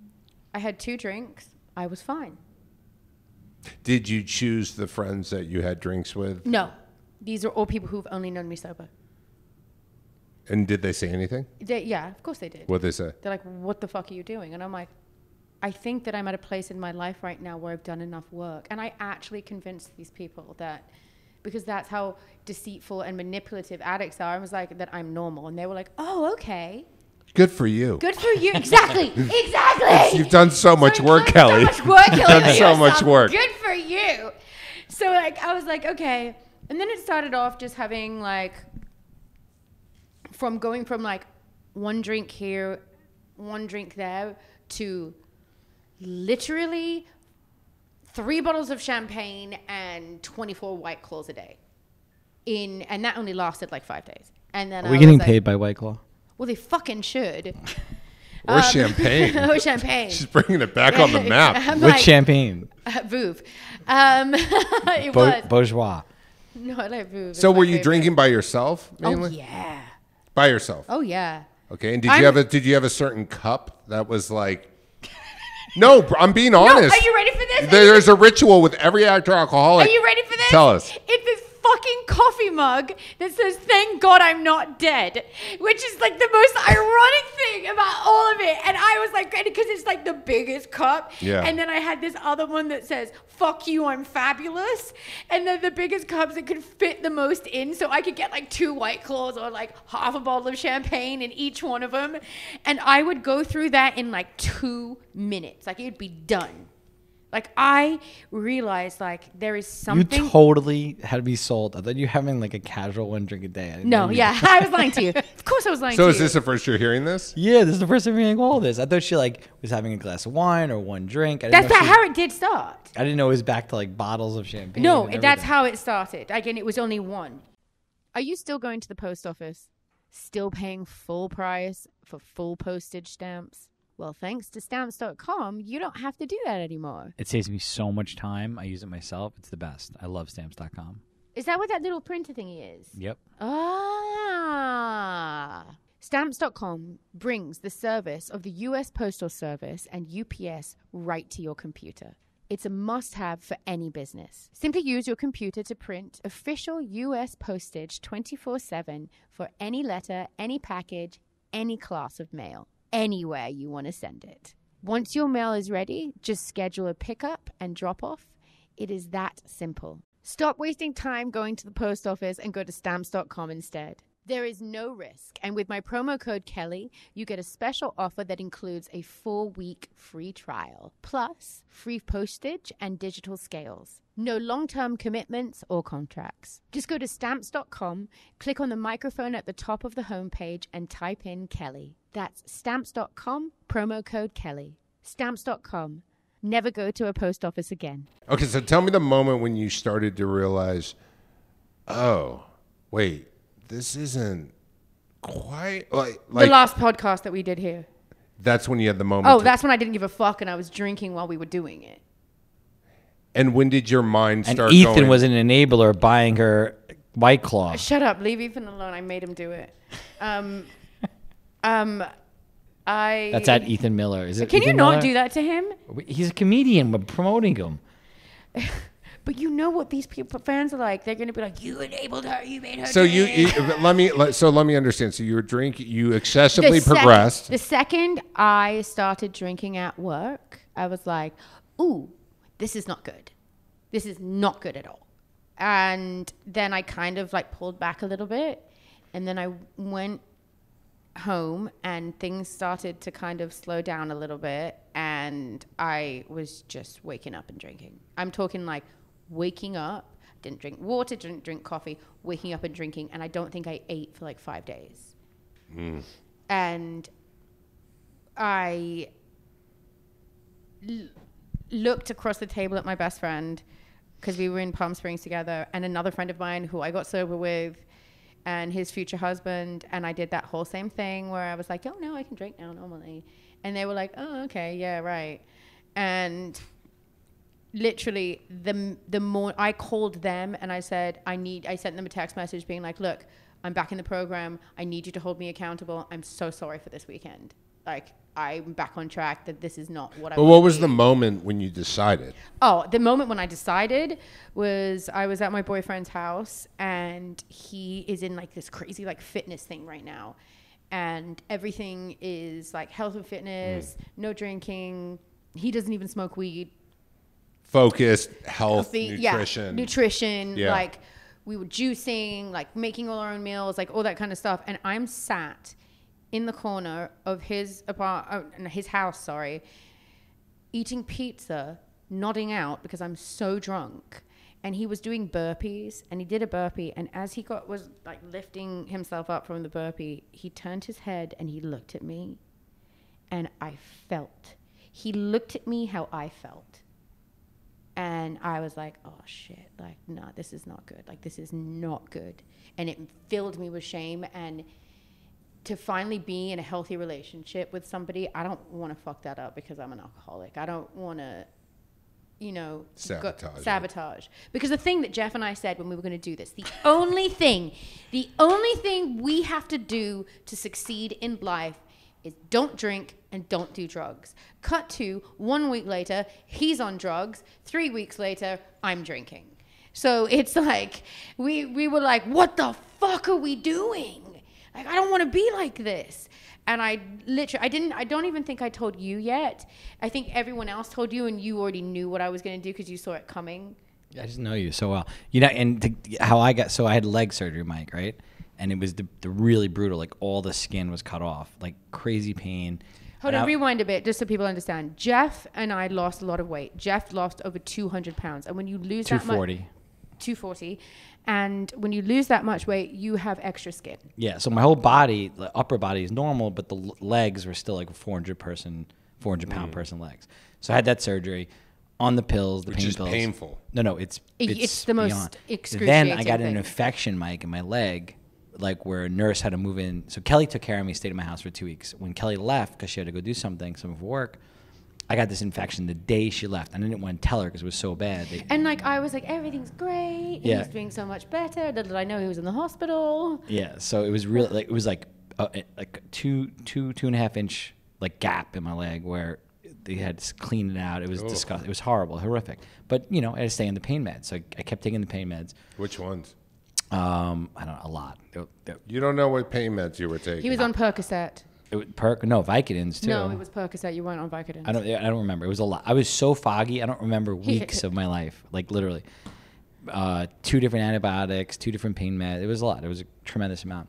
I had 2 drinks. I was fine. Did you choose the friends that you had drinks with? No. These are all people who've only known me sober. And did they say anything? Yeah, of course they did. What'd they say? They're like, what the fuck are you doing? And I'm like, I think that I'm at a place in my life right now where I've done enough work. And I actually convinced these people that, because that's how deceitful and manipulative addicts are, I was like, that I'm normal. And they were like, oh, okay. Good for you. Good for you. Exactly. Exactly. You've done so much work, Kelly. So much work, Kelly. You've done so much work. Good for you. So like, I was like, okay. And then it started off just having like, going from like 1 drink here, 1 drink there to literally 3 bottles of champagne and 24 White Claws a day. And that only lasted like 5 days. And then Are we getting paid by White Claw? Well, they fucking should. Or champagne. Or champagne. She's bringing it back on the map. With champagne. Vouv. It was. Bourgeois. No, I like Vouv. So were you drinking by yourself mainly? Oh, yeah. By yourself? Oh, yeah. Okay. And did you have a certain cup that was like... No, I'm being honest. No, are you ready for this? There's a ritual with every actor alcoholic. Are you ready for this? Tell us. It's this fucking coffee mug that says, thank God I'm not dead, which is like the most ironic thing about all of it. And I was like, because it's like the biggest cup. Yeah. And then I had this other one that says, fuck you, I'm fabulous. And then the biggest cups that could fit the most in. So I could get like 2 White Claws or like half a bottle of champagne in each one of them. And I would go through that in like 2 minutes. Like it'd be done. Like, I realized, like, there is something... You totally had me sold. I thought you were having, like, a casual 1 drink a day. No, yeah. I was lying to you. Of course I was lying to you. So is this the first you're hearing this? Yeah, this is the first time you're hearing all this. I thought she, like, was having a glass of wine or 1 drink. That's not how it did start. I didn't know it was back to, like, bottles of champagne. No, that's how it started. Again, it was only 1. Are you still going to the post office? Still paying full price for full postage stamps? Well, thanks to Stamps.com, you don't have to do that anymore. It saves me so much time. I use it myself. It's the best. I love Stamps.com. Is that what that little printer thingy is? Yep. Ah. Stamps.com brings the service of the U.S. Postal Service and UPS right to your computer. It's a must-have for any business. Simply use your computer to print official U.S. postage 24/7 for any letter, any package, any class of mail, anywhere you want to send it. Once your mail is ready, just schedule a pickup and drop off. It is that simple. Stop wasting time going to the post office and go to stamps.com instead. There is no risk. And with my promo code Kelly, you get a special offer that includes a 4-week free trial, plus free postage and digital scales. No long-term commitments or contracts. Just go to stamps.com, click on the microphone at the top of the homepage and type in Kelly. That's stamps.com, promo code Kelly. Stamps.com. Never go to a post office again. Okay, so tell me the moment when you started to realize, oh, wait, this isn't quite like the last podcast that we did here. That's when you had the moment. Oh, that's when I didn't give a fuck and I was drinking while we were doing it. And when did your mind start going? And Ethan was an enabler buying her White Claw. Shut up. Leave Ethan alone. I made him do it. That's at Ethan Miller. Is it? Can you not do that to him? He's a comedian. We're promoting him. But you know what these people, fans are like. They're going to be like, you enabled her. You made her. So let me understand. So you were drinking. You excessively progressed. The second I started drinking at work, I was like, ooh. This is not good. This is not good at all. And then I kind of like pulled back a little bit. And then I went home and things started to kind of slow down a little bit. And I was just waking up and drinking. I'm talking like waking up, didn't drink water, didn't drink coffee, waking up and drinking. And I don't think I ate for like 5 days. Mm. And I looked across the table at my best friend because we were in Palm Springs together, and another friend of mine who I got sober with and his future husband, and I did that whole same thing where I was like, oh no, I can drink now normally, and they were like, oh okay, yeah, right. And literally the more I called them and I said, I sent them a text message being like, look, I'm back in the program, I need you to hold me accountable, I'm so sorry for this weekend, like I'm back on track, that this is not what I want. But what was the moment when you decided? Oh, the moment when I decided was I was at my boyfriend's house and he is in like this crazy like fitness thing right now. And everything is like health and fitness, no drinking. He doesn't even smoke weed. Focused, healthy, nutrition. Yeah, nutrition, yeah. Like we were juicing, like making all our own meals, like all that kind of stuff. And I'm sat in the corner of his house, eating pizza, nodding out because I'm so drunk. And he was doing burpees, and he did a burpee, and as he was like lifting himself up from the burpee, he turned his head and he looked at me, and he looked at me how I felt. And I was like, oh shit, like no, this is not good. Like this is not good. And it filled me with shame. And to finally be in a healthy relationship with somebody, I don't want to fuck that up because I'm an alcoholic. I don't want to, sabotage. Because the thing that Jeff and I said when we were going to do this, the only thing we have to do to succeed in life is don't drink and don't do drugs. Cut to 1 week later, he's on drugs. 3 weeks later, I'm drinking. So it's like, we were like, what the fuck are we doing? Like, I don't want to be like this. And I don't even think I told you yet. I think everyone else told you, and you already knew what I was going to do because you saw it coming. Yeah, I just know you so well. You know, and how I got, so I had leg surgery, Mike, right? And it was the really brutal, like all the skin was cut off, like crazy pain. Rewind a bit just so people understand. Jeff and I lost a lot of weight. Jeff lost over 200 pounds. And when you lose that much. 240. And when you lose that much weight, you have extra skin. Yeah, so my whole body, the upper body is normal, but the legs were still like 400 pound person legs. So I had that surgery. on the pills, the pain pills. Which is painful. No, it's the beyond. Most excruciating Then I got an infection, Mike, in my leg, like where a nurse had to move in. So Kelly took care of me, stayed at my house for 2 weeks. When Kelly left, because she had to go do some of work, I got this infection the day she left. I didn't want to tell her because it was so bad. And like I was like, everything's great. Yeah. He's doing so much better. Little did I know he was in the hospital. Yeah, so it was really like, it was like two and a half inch like gap in my leg where they had to clean it out. It was disgusting. It was horrible, horrific. But you know, I had to stay on the pain meds, so I kept taking the pain meds. Which ones? I don't know, a lot. You don't know what pain meds you were taking. He was on Percocet. No, Vicodins too. No, it was Percocet. You weren't on Vicodins. I don't remember. It was a lot. I was so foggy. I don't remember weeks of my life. Like literally, 2 different antibiotics, 2 different pain meds. It was a lot. It was a tremendous amount.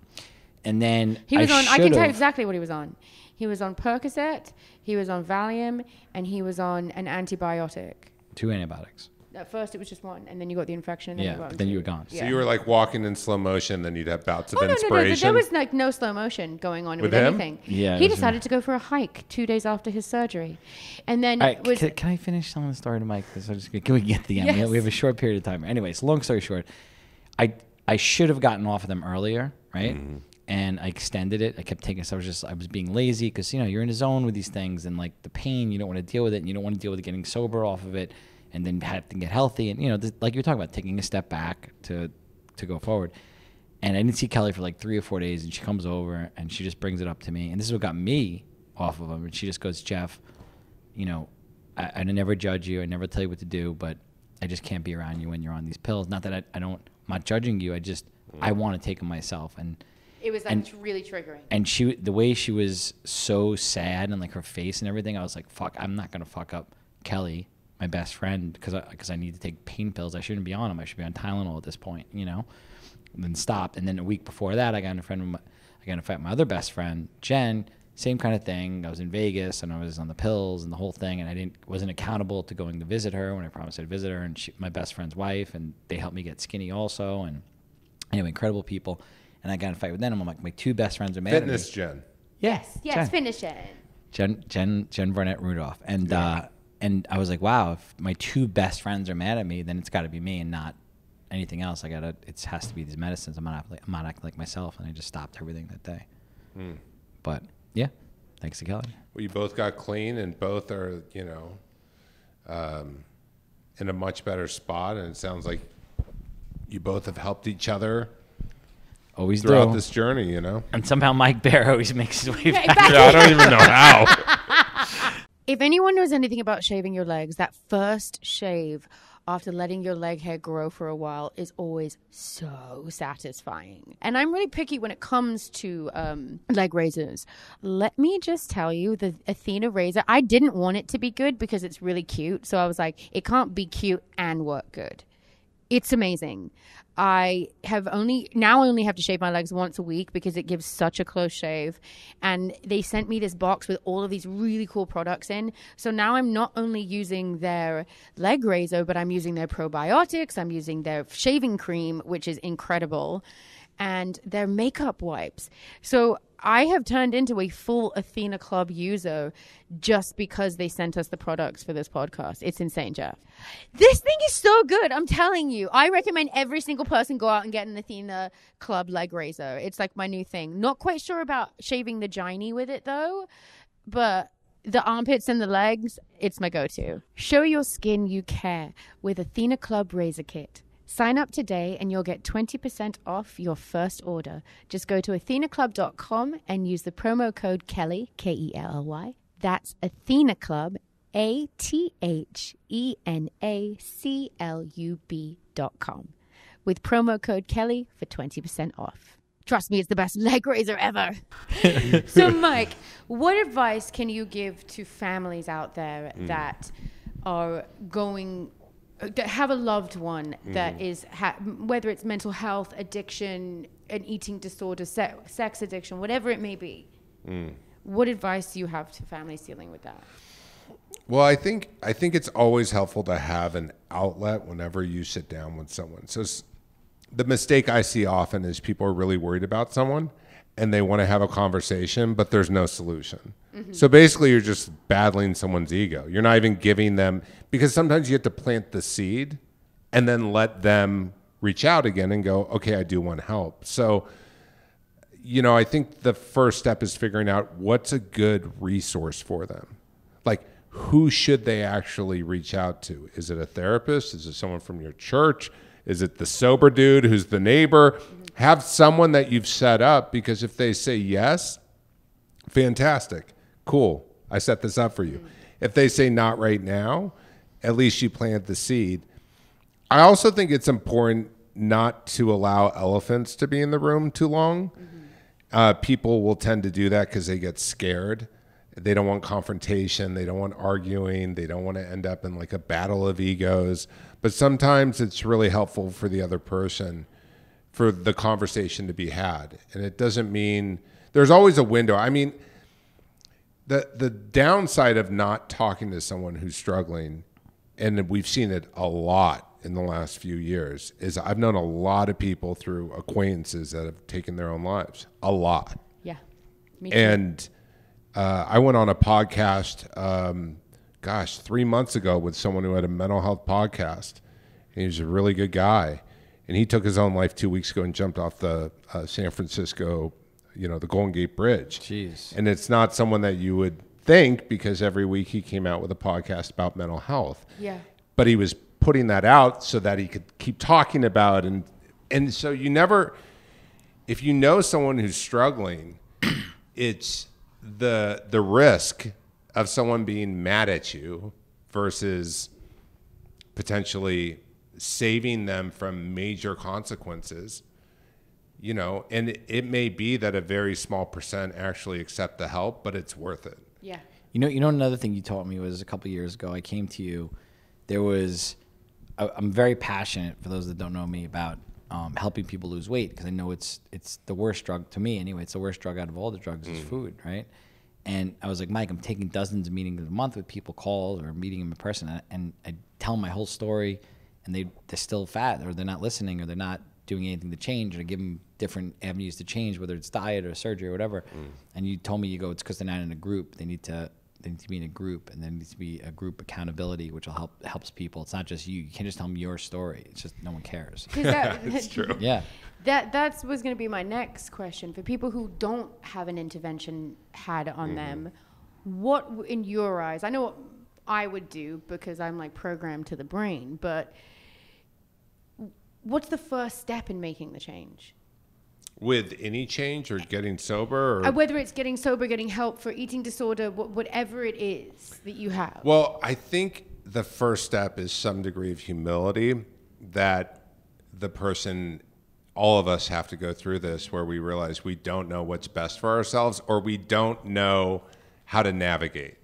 And then he was I can tell you exactly what he was on. He was on Percocet, he was on Valium, and he was on an antibiotic. 2 antibiotics. At first it was just 1, and then you got the infection. And then you were gone. Yeah. So you were like walking in slow motion, then you'd have bouts of inspiration. No, there was like no slow motion going on with anything. Yeah, he decided to go for a hike 2 days after his surgery, and then right, can I finish telling the story to Mike? Can we get to the end? Yes. We have a short period of time. Anyways, long story short, I should have gotten off of them earlier, right? Mm-hmm. And I extended it. I kept taking stuff. I was being lazy because, you know, you're in a zone with these things and like the pain, you don't want to deal with it and you don't want to deal with getting sober off of it and then have to get healthy. And, you know, like you're talking about taking a step back to go forward. And I didn't see Kelly for like 3 or 4 days, and she comes over and she just brings it up to me. And this is what got me off of them. And she just goes, Jeff, you know, I never judge you. I never tell you what to do, but I just can't be around you when you're on these pills. Not that I'm not judging you. I want to take them myself. And it was like really triggering. And the way she was so sad and like her face and everything, I was like, fuck, I'm not going to fuck up Kelly, my best friend, because I need to take pain pills. I shouldn't be on them. I should be on Tylenol at this point, you know, and then stopped. And then a week before that, I got in a fight with my other best friend, Jen, same kind of thing. I was in Vegas and I was on the pills and the whole thing. And wasn't accountable to going to visit her when I promised I'd visit her, and my best friend's wife, and they helped me get skinny also. And anyway, incredible people. And I got in a fight with them. I'm like, my 2 best friends are mad at me. Jen. Yes. Yes, Jen. Fitness Jen. Jen Vernette Rudolph. And and I was like, wow, if my 2 best friends are mad at me, then it's got to be me and not anything else. It has to be these medicines. I'm not acting like myself. And I just stopped everything that day. Mm. But yeah, thanks to Kelly. Well, you both got clean and both are, you know, in a much better spot. And it sounds like you both have helped each other throughout this journey, you know? And somehow Mike Bayer always makes his way back. Yeah, I don't even know how. If anyone knows anything about shaving your legs, that first shave after letting your leg hair grow for a while is always so satisfying. And I'm really picky when it comes to leg razors. Let me just tell you, the Athena razor, I didn't want it to be good because it's really cute. So I was like, it can't be cute and work good. It's amazing. I only have to shave my legs once a week because it gives such a close shave. And they sent me this box with all of these really cool products in. So now I'm not only using their leg razor, but I'm using their probiotics. I'm using their shaving cream, which is incredible, and their makeup wipes. So I have turned into a full Athena Club user just because they sent us the products for this podcast. It's insane, Jeff. This thing is so good. I'm telling you. I recommend every single person go out and get an Athena Club leg razor. It's like my new thing. Not quite sure about shaving the gynae with it, though. But the armpits and the legs, it's my go-to. Show your skin you care with Athena Club Razor Kit. Sign up today and you'll get 20% off your first order. Just go to AthenaClub.com and use the promo code Kelly, K-E-L-L-Y. That's AthenaClub, AthenaClub.com. With promo code Kelly for 20% off. Trust me, it's the best leg razor ever. So, Mike, what advice can you give to families out there that are going... that have a loved one that is, whether it's mental health, addiction, an eating disorder, sex addiction, whatever it may be, what advice do you have to families dealing with that? Well, I think it's always helpful to have an outlet whenever you sit down with someone. So the mistake I see often is people are really worried about someone and they want to have a conversation, but there's no solution. Mm-hmm. So basically you're just battling someone's ego. You're not even giving them, because sometimes you have to plant the seed and then let them reach out again and go, okay, I do want help. So, you know, I think the first step is figuring out what's a good resource for them. Like, who should they actually reach out to? Is it a therapist? Is it someone from your church? Is it the sober dude who's the neighbor? Mm-hmm. Have someone that you've set up, because if they say yes, fantastic, cool, I set this up for you. Mm-hmm. If they say not right now, at least you plant the seed. I also think it's important not to allow elephants to be in the room too long. Mm-hmm. People will tend to do that because they get scared. They don't want confrontation. They don't want arguing. They don't want to end up in like a battle of egos. But sometimes it's really helpful for the other person for the conversation to be had. And it doesn't mean there's always a window. I mean, the downside of not talking to someone who's struggling, and we've seen it a lot in the last few years, is I've known a lot of people through acquaintances that have taken their own lives. A lot. Yeah. Me too. And I went on a podcast, 3 months ago with someone who had a mental health podcast, and he was a really good guy. And he took his own life 2 weeks ago and jumped off the San Francisco, you know, the Golden Gate Bridge. Jeez. And it's not someone that you would think, because every week he came out with a podcast about mental health. Yeah. But he was putting that out so that he could keep talking about it. And so you never, if you know someone who's struggling, it's the risk of someone being mad at you versus potentially saving them from major consequences, you know, and it may be that a very small percent actually accept the help, but it's worth it. Yeah. You know, another thing you taught me was a couple of years ago, I came to you, there was, I'm very passionate, for those that don't know me, about helping people lose weight, because I know it's the worst drug, to me anyway, it's the worst drug out of all the drugs is food, right? And I was like, Mike, I'm taking dozens of meetings a month with people, calls or meeting them in person, and I tell them my whole story, and they're still fat, or they're not listening, or they're not doing anything to change, or give them different avenues to change, whether it's diet or surgery or whatever. And you told me, you go, it's because they're not in a group, they need to be in a group, and there needs to be a group accountability, which will helps people. It's not just you. You can't just tell them your story. It's just no one cares. That's true. Yeah. That was going to be my next question. For people who don't have an intervention had on them, what, in your eyes, I know what I would do because I'm like programmed to the brain, but what's the first step in making the change? With any change, or getting sober? Or whether it's getting sober, getting help for eating disorder, whatever it is that you have. Well, I think the first step is some degree of humility that the person, all of us have to go through this, where we realize we don't know what's best for ourselves, or we don't know how to navigate.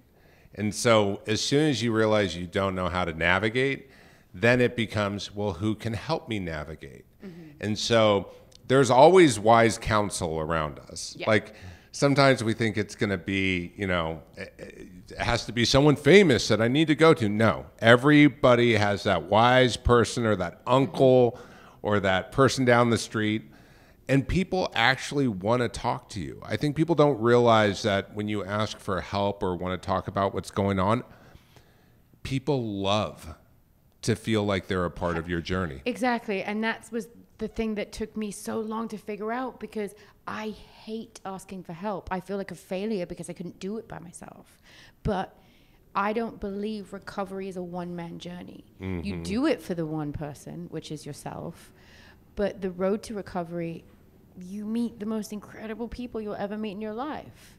And so as soon as you realize you don't know how to navigate, then it becomes, well, who can help me navigate? Mm-hmm. And so there's always wise counsel around us. Yeah. Like, sometimes we think it's going to be, you know, it has to be someone famous that I need to go to. No, everybody has that wise person, or that uncle, or that person down the street. And people actually want to talk to you. I think people don't realize that when you ask for help or want to talk about what's going on, people love to feel like they're a part of your journey. Exactly. And that was the thing that took me so long to figure out, because I hate asking for help. I feel like a failure because I couldn't do it by myself. But I don't believe recovery is a one-man journey. Mm-hmm. You do it for the one person, which is yourself. But the road to recovery, you meet the most incredible people you'll ever meet in your life,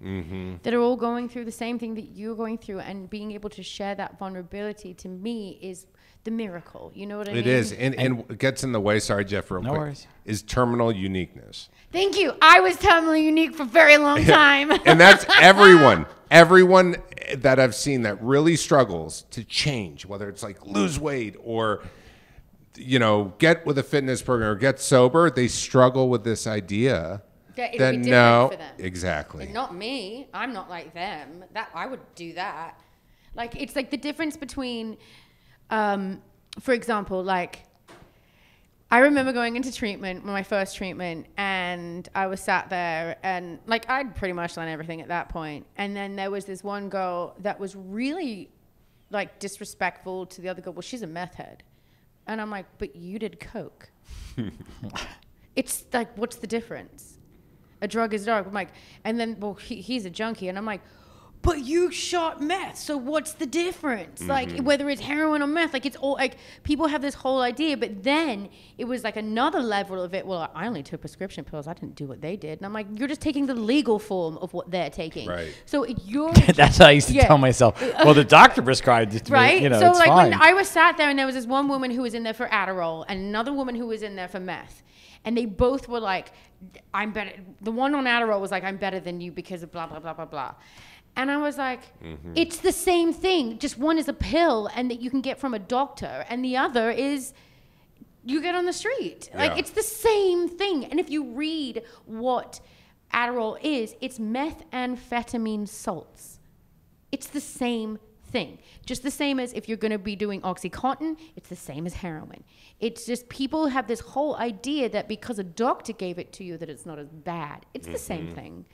that are all going through the same thing that you're going through, and being able to share that vulnerability, to me, is the miracle. You know what I mean? It is. And what gets in the way, sorry, Jeff, real quick, worries, is terminal uniqueness. Thank you. I was terminally unique for a very long time. And that's everyone. Everyone that I've seen that really struggles to change, whether it's like lose weight or, you know, get with a fitness program or get sober, they struggle with this idea that it'll be different for them. Exactly. And not me. I'm not like them. That I would do that. Like, it's like the difference between, for example, like I remember going into treatment, my first treatment, and I was sat there and like I'd pretty much done everything at that point. And then there was this one girl that was really like disrespectful to the other girl. Well, she's a meth head. And I'm like, but you did coke. It's like, what's the difference? A drug is a drug. I'm like, and then, well, he's a junkie. And I'm like, but you shot meth, so what's the difference? Mm-hmm. Like, whether it's heroin or meth, like, it's all, like, people have this whole idea, but then it was, like, another level of it, well, I only took prescription pills, I didn't do what they did, and I'm like, you're just taking the legal form of what they're taking. Right. So you're... That's how I used to tell myself, well, the doctor prescribed it to me, you know, so, it's like, fine. When I was sat there, and there was this one woman who was in there for Adderall, and another woman who was in there for meth, and they both were like, I'm better, the one on Adderall was like, I'm better than you because of blah, blah, blah, blah, blah. And I was like, it's the same thing. Just one is a pill and that you can get from a doctor. And the other is you get on the street. Yeah. Like, it's the same thing. And if you read what Adderall is, it's methamphetamine salts. It's the same thing. Just the same as if you're going to be doing OxyContin, it's the same as heroin. It's just people have this whole idea that because a doctor gave it to you that it's not as bad. It's the same thing.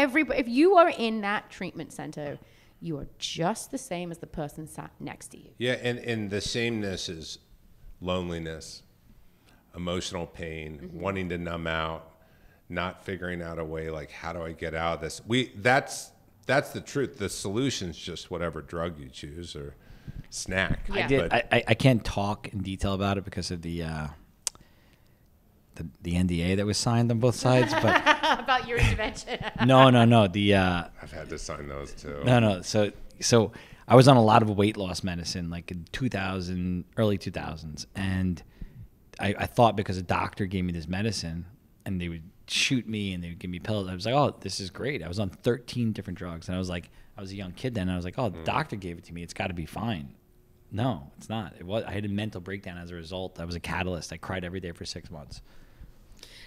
If you are in that treatment center, you are just the same as the person sat next to you. Yeah, and the sameness is loneliness, emotional pain, wanting to numb out, not figuring out a way, like, how do I get out of this? That's the truth. The solution's just whatever drug you choose or snack. Yeah. I can't talk in detail about it because of the NDA that was signed on both sides, but about your intervention. No. I've had to sign those too. No. So I was on a lot of weight loss medicine, like in early 2000s, and I thought because a doctor gave me this medicine, and they would shoot me and they would give me pills, I was like, oh, this is great. I was on 13 different drugs, and I was like, I was a young kid then, and I was like, oh, the doctor gave it to me. It's got to be fine. No, it's not. I had a mental breakdown as a result. That was a catalyst. I cried every day for 6 months.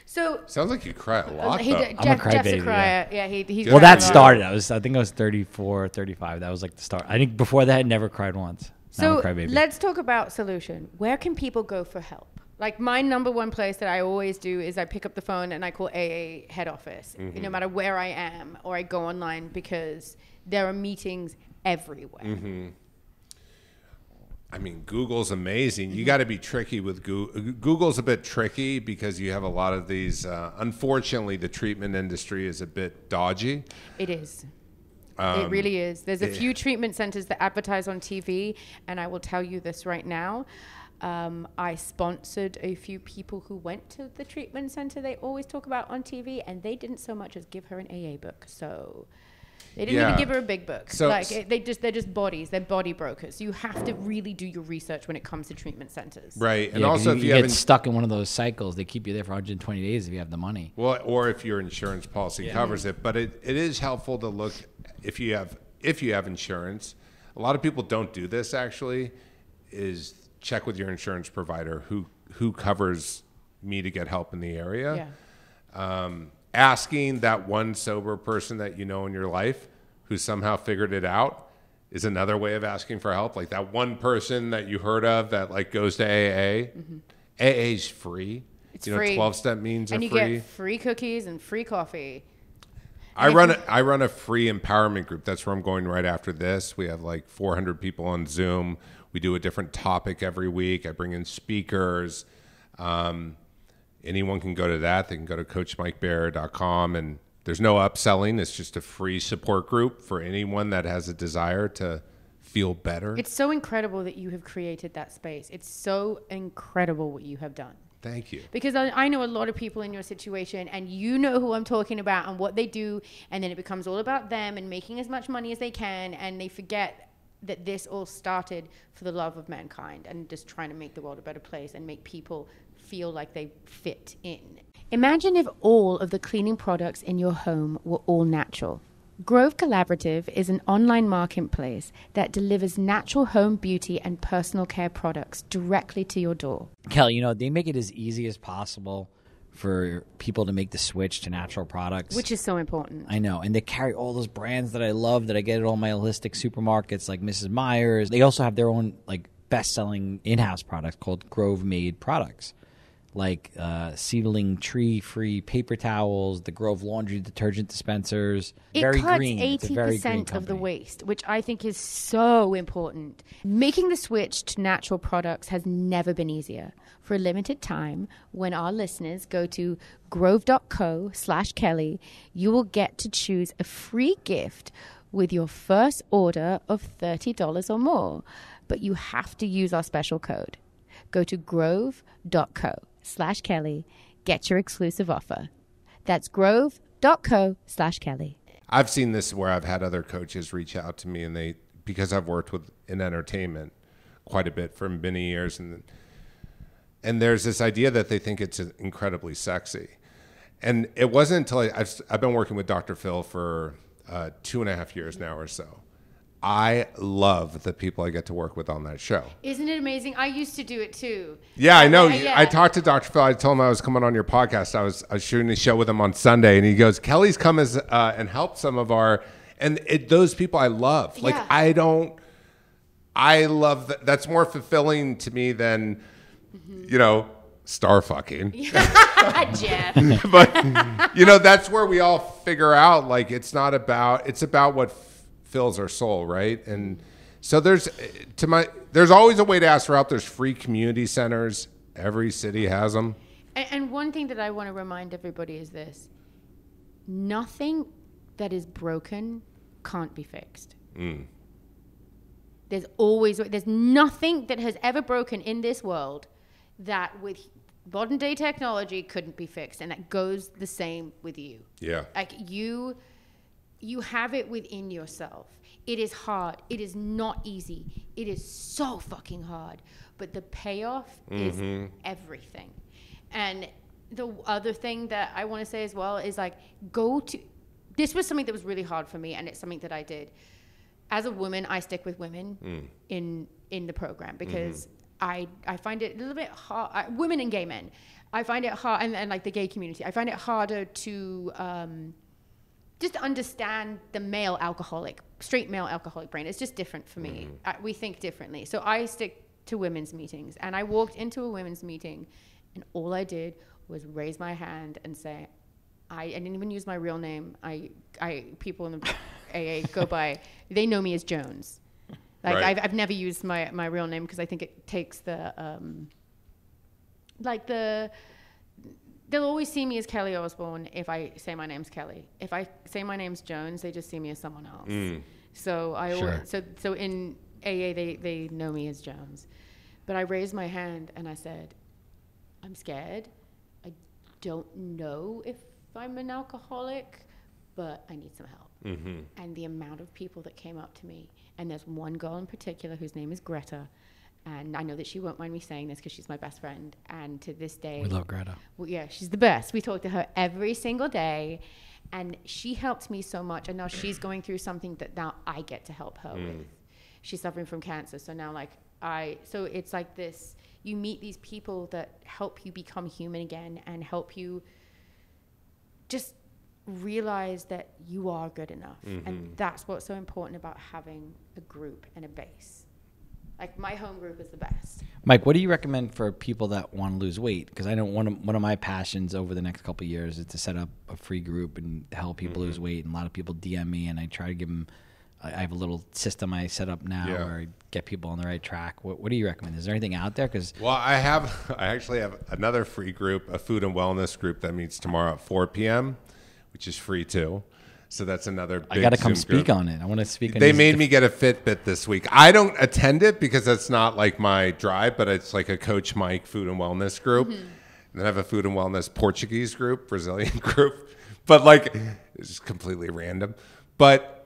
So sounds like you cry a lot. Jeff's a crier. Yeah, he well, that started. I think I was 34, 35. That was like the start. I think before that, I never cried once. So now crybaby. Let's talk about solution. Where can people go for help? Like, my number one place that I always do is I pick up the phone and I call AA head office, no matter where I am, or I go online because there are meetings everywhere. I mean, Google's amazing. You got to be tricky with Google. Google's a bit tricky because you have a lot of these. Unfortunately, the treatment industry is a bit dodgy. It is. It really is. There's a few treatment centers that advertise on TV, and I will tell you this right now. I sponsored a few people who went to the treatment center they always talk about on TV, and they didn't so much as give her an AA book. So... They didn't even give her a big book. So, like, they're just bodies. They're body brokers. You have to really do your research when it comes to treatment centers. Right. And also, if you get stuck in one of those cycles, they keep you there for 120 days if you have the money. Well, or if your insurance policy covers it. But it is helpful to look if you have insurance. A lot of people don't do this, actually, is check with your insurance provider who covers me to get help in the area. Yeah. Asking that one sober person that you know in your life who somehow figured it out is another way of asking for help. Like that one person that you heard of that like goes to AA. AA's free. It's free. You know, 12-step meetings are free. And you get free cookies and free coffee. I run a free empowerment group. That's where I'm going right after this. We have like 400 people on Zoom. We do a different topic every week. I bring in speakers. Anyone can go to that. They can go to CoachMikeBayer.com, and there's no upselling. It's just a free support group for anyone that has a desire to feel better. It's so incredible that you have created that space. It's so incredible what you have done. Thank you. Because I know a lot of people in your situation, and you know who I'm talking about and what they do, and then it becomes all about them and making as much money as they can, and they forget that this all started for the love of mankind and just trying to make the world a better place and make people feel like they fit in. Imagine if all of the cleaning products in your home were all natural. Grove Collaborative is an online marketplace that delivers natural home beauty and personal care products directly to your door. Kelly, you know, they make it as easy as possible for people to make the switch to natural products. Which is so important. I know. And they carry all those brands that I love that I get at all my holistic supermarkets, like Mrs. Meyer's. They also have their own, like, best-selling in-house products called Grove-made products. like seedling tree-free paper towels, the Grove laundry detergent dispensers. It very cuts green. 80% of the waste, which I think is so important. Making the switch to natural products has never been easier. For a limited time, when our listeners go to Grove.co/Kelly, you will get to choose a free gift with your first order of $30 or more. But you have to use our special code. Go to grove.co/Kelly. Get your exclusive offer. That's grove.co/Kelly. I've seen this where I've had other coaches reach out to me, and they, because I've worked with in entertainment quite a bit for many years, and there's this idea that they think it's incredibly sexy. And it wasn't until I've been working with Dr. Phil for 2.5 years now or so. I love the people I get to work with on that show. Isn't it amazing? I used to do it too. Yeah, I know. Yeah. I talked to Dr. Phil. I told him I was coming on your podcast. I was shooting a show with him on Sunday, and he goes, Kelly's come as and helped some of our, and those people I love. Like, yeah. I love that. That's more fulfilling to me than, you know, star fucking. Jeff. But, you know, that's where we all figure out, like, it's about what fills our soul, right? And so there's always a way to ask for help. There's free community centers. Every city has them. And one thing that I want to remind everybody is this: nothing that is broken can't be fixed. There's nothing that has ever broken in this world that with modern day technology couldn't be fixed, and that goes the same with you. Yeah, like you have it within yourself. It is hard. It is not easy. It is so fucking hard. But the payoff is everything. And the other thing that I want to say as well is, like, this was something that was really hard for me, and it's something that I did. As a woman, I stick with women in the program because I find it a little bit hard. Women and gay men. I find it hard, and like the gay community. I find it harder to... just understand the straight male alcoholic brain. It's just different for me. We think differently. So I stick to women's meetings. And I walked into a women's meeting, and all I did was raise my hand and say, I didn't even use my real name. People in the AA go by, they know me as Jones. Like, right. I've never used my real name because I think it takes the, they'll always see me as Kelly Osbourne if I say my name's Kelly. If I say my name's Jones, they just see me as someone else. So so in AA, they know me as Jones. But I raised my hand and I said, I'm scared. I don't know if I'm an alcoholic, but I need some help. And the amount of people that came up to me, and there's one girl in particular whose name is Greta. And I know that she won't mind me saying this because she's my best friend. And to this day... We love Greta. Well, yeah, she's the best. We talk to her every single day. And she helps me so much. And now she's going through something that now I get to help her with. She's suffering from cancer. So now, like, So it's like this. You meet these people that help you become human again and help you just realize that you are good enough. And that's what's so important about having a group and a base. Like, my home group is the best. Mike, what do you recommend for people that want to lose weight? Because I know one of my passions over the next couple of years is to set up a free group and help people lose weight. And a lot of people DM me, and I try to give them. I have a little system I set up now where I get people on the right track. What do you recommend? Is there anything out there? Well, I actually have another free group, a food and wellness group that meets tomorrow at 4 p.m., which is free too. So that's another big Zoom group. I got to come speak on it. I want to speak on it. They made me get a Fitbit this week. I don't attend it because that's not like my drive, but it's like a Coach Mike food and wellness group. And then I have a food and wellness Portuguese group, Brazilian group. But like, it's just completely random. But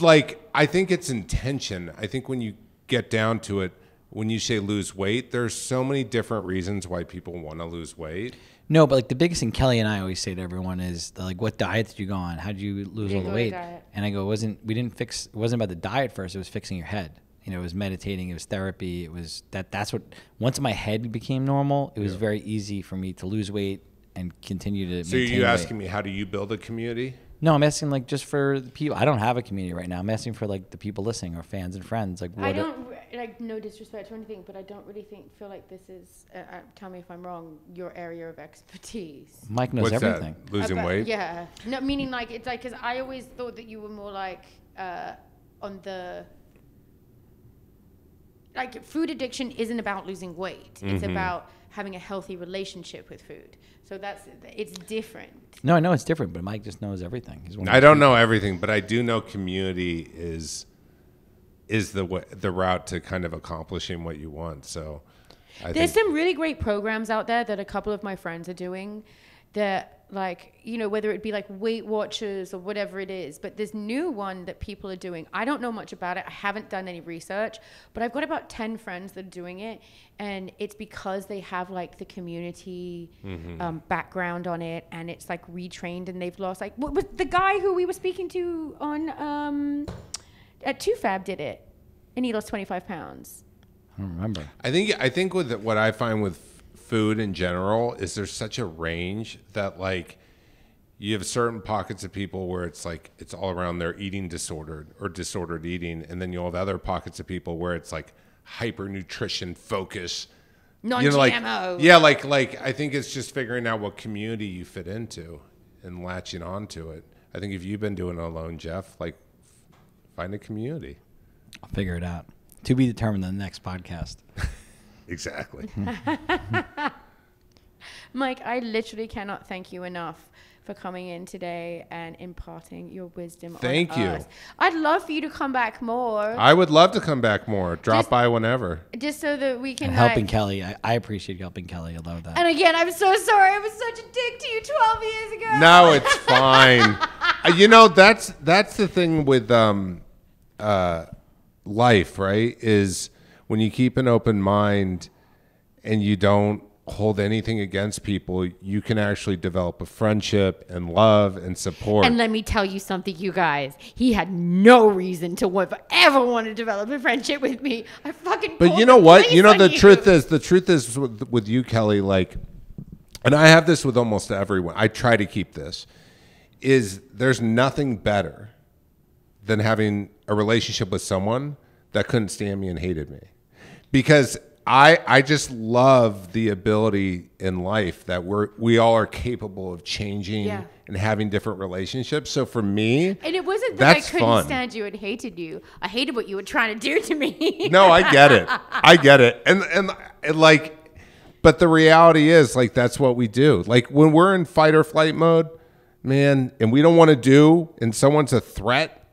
like, I think it's intention. I think when you get down to it, when you say lose weight, there's so many different reasons why people want to lose weight. No, but like the biggest thing Kelly and I always say to everyone is like, what diet did you go on? How did you lose all the weight? And I go, it wasn't about the diet first. It was fixing your head. You know, it was meditating. It was therapy. It was that's what, once my head became normal, it was very easy for me to lose weight and continue to maintain weight. So you're asking me, how do you build a community? No, I'm asking like just for the people. I don't have a community right now. I'm asking for like the people listening or fans and friends. Like what I don't like. No disrespect or anything, but I don't really feel like this is. Tell me if I'm wrong. Your area of expertise. Mike knows everything. What's that? Losing weight. Yeah. No, meaning like it's like because I always thought that you were more like on the. Like food addiction isn't about losing weight. It's about having a healthy relationship with food. So it's different. No, I know it's different, but Mike just knows everything. He's one I don't know everything, but I do know community is the route to kind of accomplishing what you want. So there's some really great programs out there that a couple of my friends are doing that like, you know, whether it be like Weight Watchers or whatever it is, but this new one that people are doing, I don't know much about it. I haven't done any research, but I've got about 10 friends that are doing it. And it's because they have like the community background on it. And it's like retrained and they've lost like, what was the guy who we were speaking to on, at 2Fab did it and he lost 25 pounds. I don't remember. I think with what I find with food in general is there's such a range that like you have certain pockets of people where it's like it's all around their eating disordered or disordered eating, and then you'll have other pockets of people where it's like hyper nutrition focus, non-GMO. You know, like, yeah, like I think it's just figuring out what community you fit into and latching onto it. I think if you've been doing it alone, Jeff, like find a community. I'll figure it out. To be determined on the next podcast. Exactly. Mike, I literally cannot thank you enough for coming in today and imparting your wisdom. Thank you. I'd love for you to come back more. I would love to come back more. Drop by whenever. Just so that we can. And helping like, Kelly. I appreciate helping Kelly. I love that. And again, I'm so sorry. I was such a dick to you 12 years ago. No, it's fine. You know, that's the thing with life, right? Is when you keep an open mind and you don't hold anything against people, you can actually develop a friendship and love and support. And let me tell you something, you guys. He had no reason to ever want to develop a friendship with me. I fucking. But you know what? You know the truth is with you, Kelly. Like, and I have this with almost everyone. I try to keep this. Is there's nothing better than having a relationship with someone that couldn't stand me and hated me. Because I just love the ability in life that we all are capable of changing and having different relationships. So for me, and it wasn't that I couldn't stand you and hated you. I hated what you were trying to do to me. No, I get it. I get it. And like, but the reality is like, that's what we do. Like when we're in fight or flight mode, man, and we don't want to do, and someone's a threat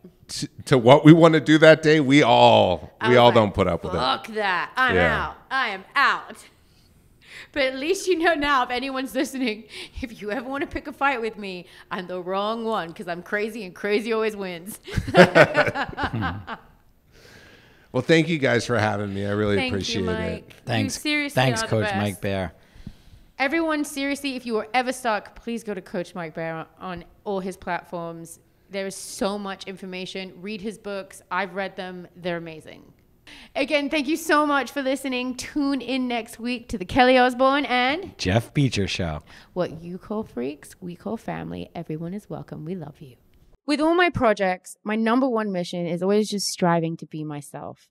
to what we want to do that day, we all don't put up with it. Fuck that. I'm out. I am out. But at least you know now, if anyone's listening, if you ever want to pick a fight with me, I'm the wrong one because I'm crazy and crazy always wins. Well, thank you guys for having me. I really appreciate it. Thanks. Thanks, Coach Mike Bayer. Everyone, seriously, if you are ever stuck, please go to Coach Mike Bayer on all his platforms. There is so much information. Read his books. I've read them. They're amazing. Again, thank you so much for listening. Tune in next week to the Kelly Osbourne and Jeff Beacher Show. What you call freaks, we call family. Everyone is welcome. We love you. With all my projects, my #1 mission is always just striving to be myself.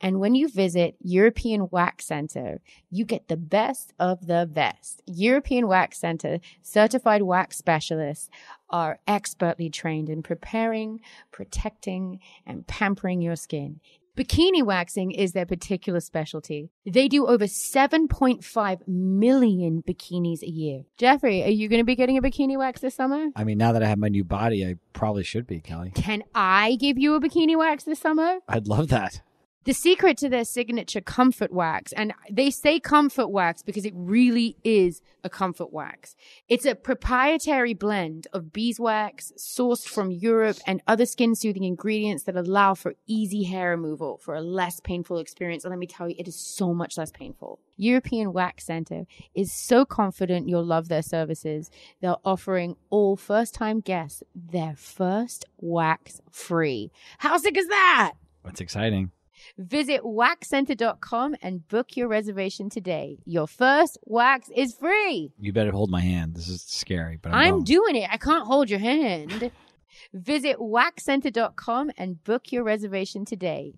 And when you visit European Wax Center, you get the best of the best. European Wax Center certified wax specialists are expertly trained in preparing, protecting, and pampering your skin. Bikini waxing is their particular specialty. They do over 7.5 million bikinis a year. Jeffrey, are you going to be getting a bikini wax this summer? I mean, now that I have my new body, I probably should be, Kelly. Can I give you a bikini wax this summer? I'd love that. The secret to their signature comfort wax, and they say comfort wax because it really is a comfort wax. It's a proprietary blend of beeswax sourced from Europe and other skin-soothing ingredients that allow for easy hair removal for a less painful experience. And let me tell you, it is so much less painful. European Wax Center is so confident you'll love their services. They're offering all first-time guests their first wax free. How sick is that? That's exciting. Visit waxcenter.com and book your reservation today. Your first wax is free. You better hold my hand. This is scary, but I'm doing it. I can't hold your hand. Visit waxcenter.com and book your reservation today.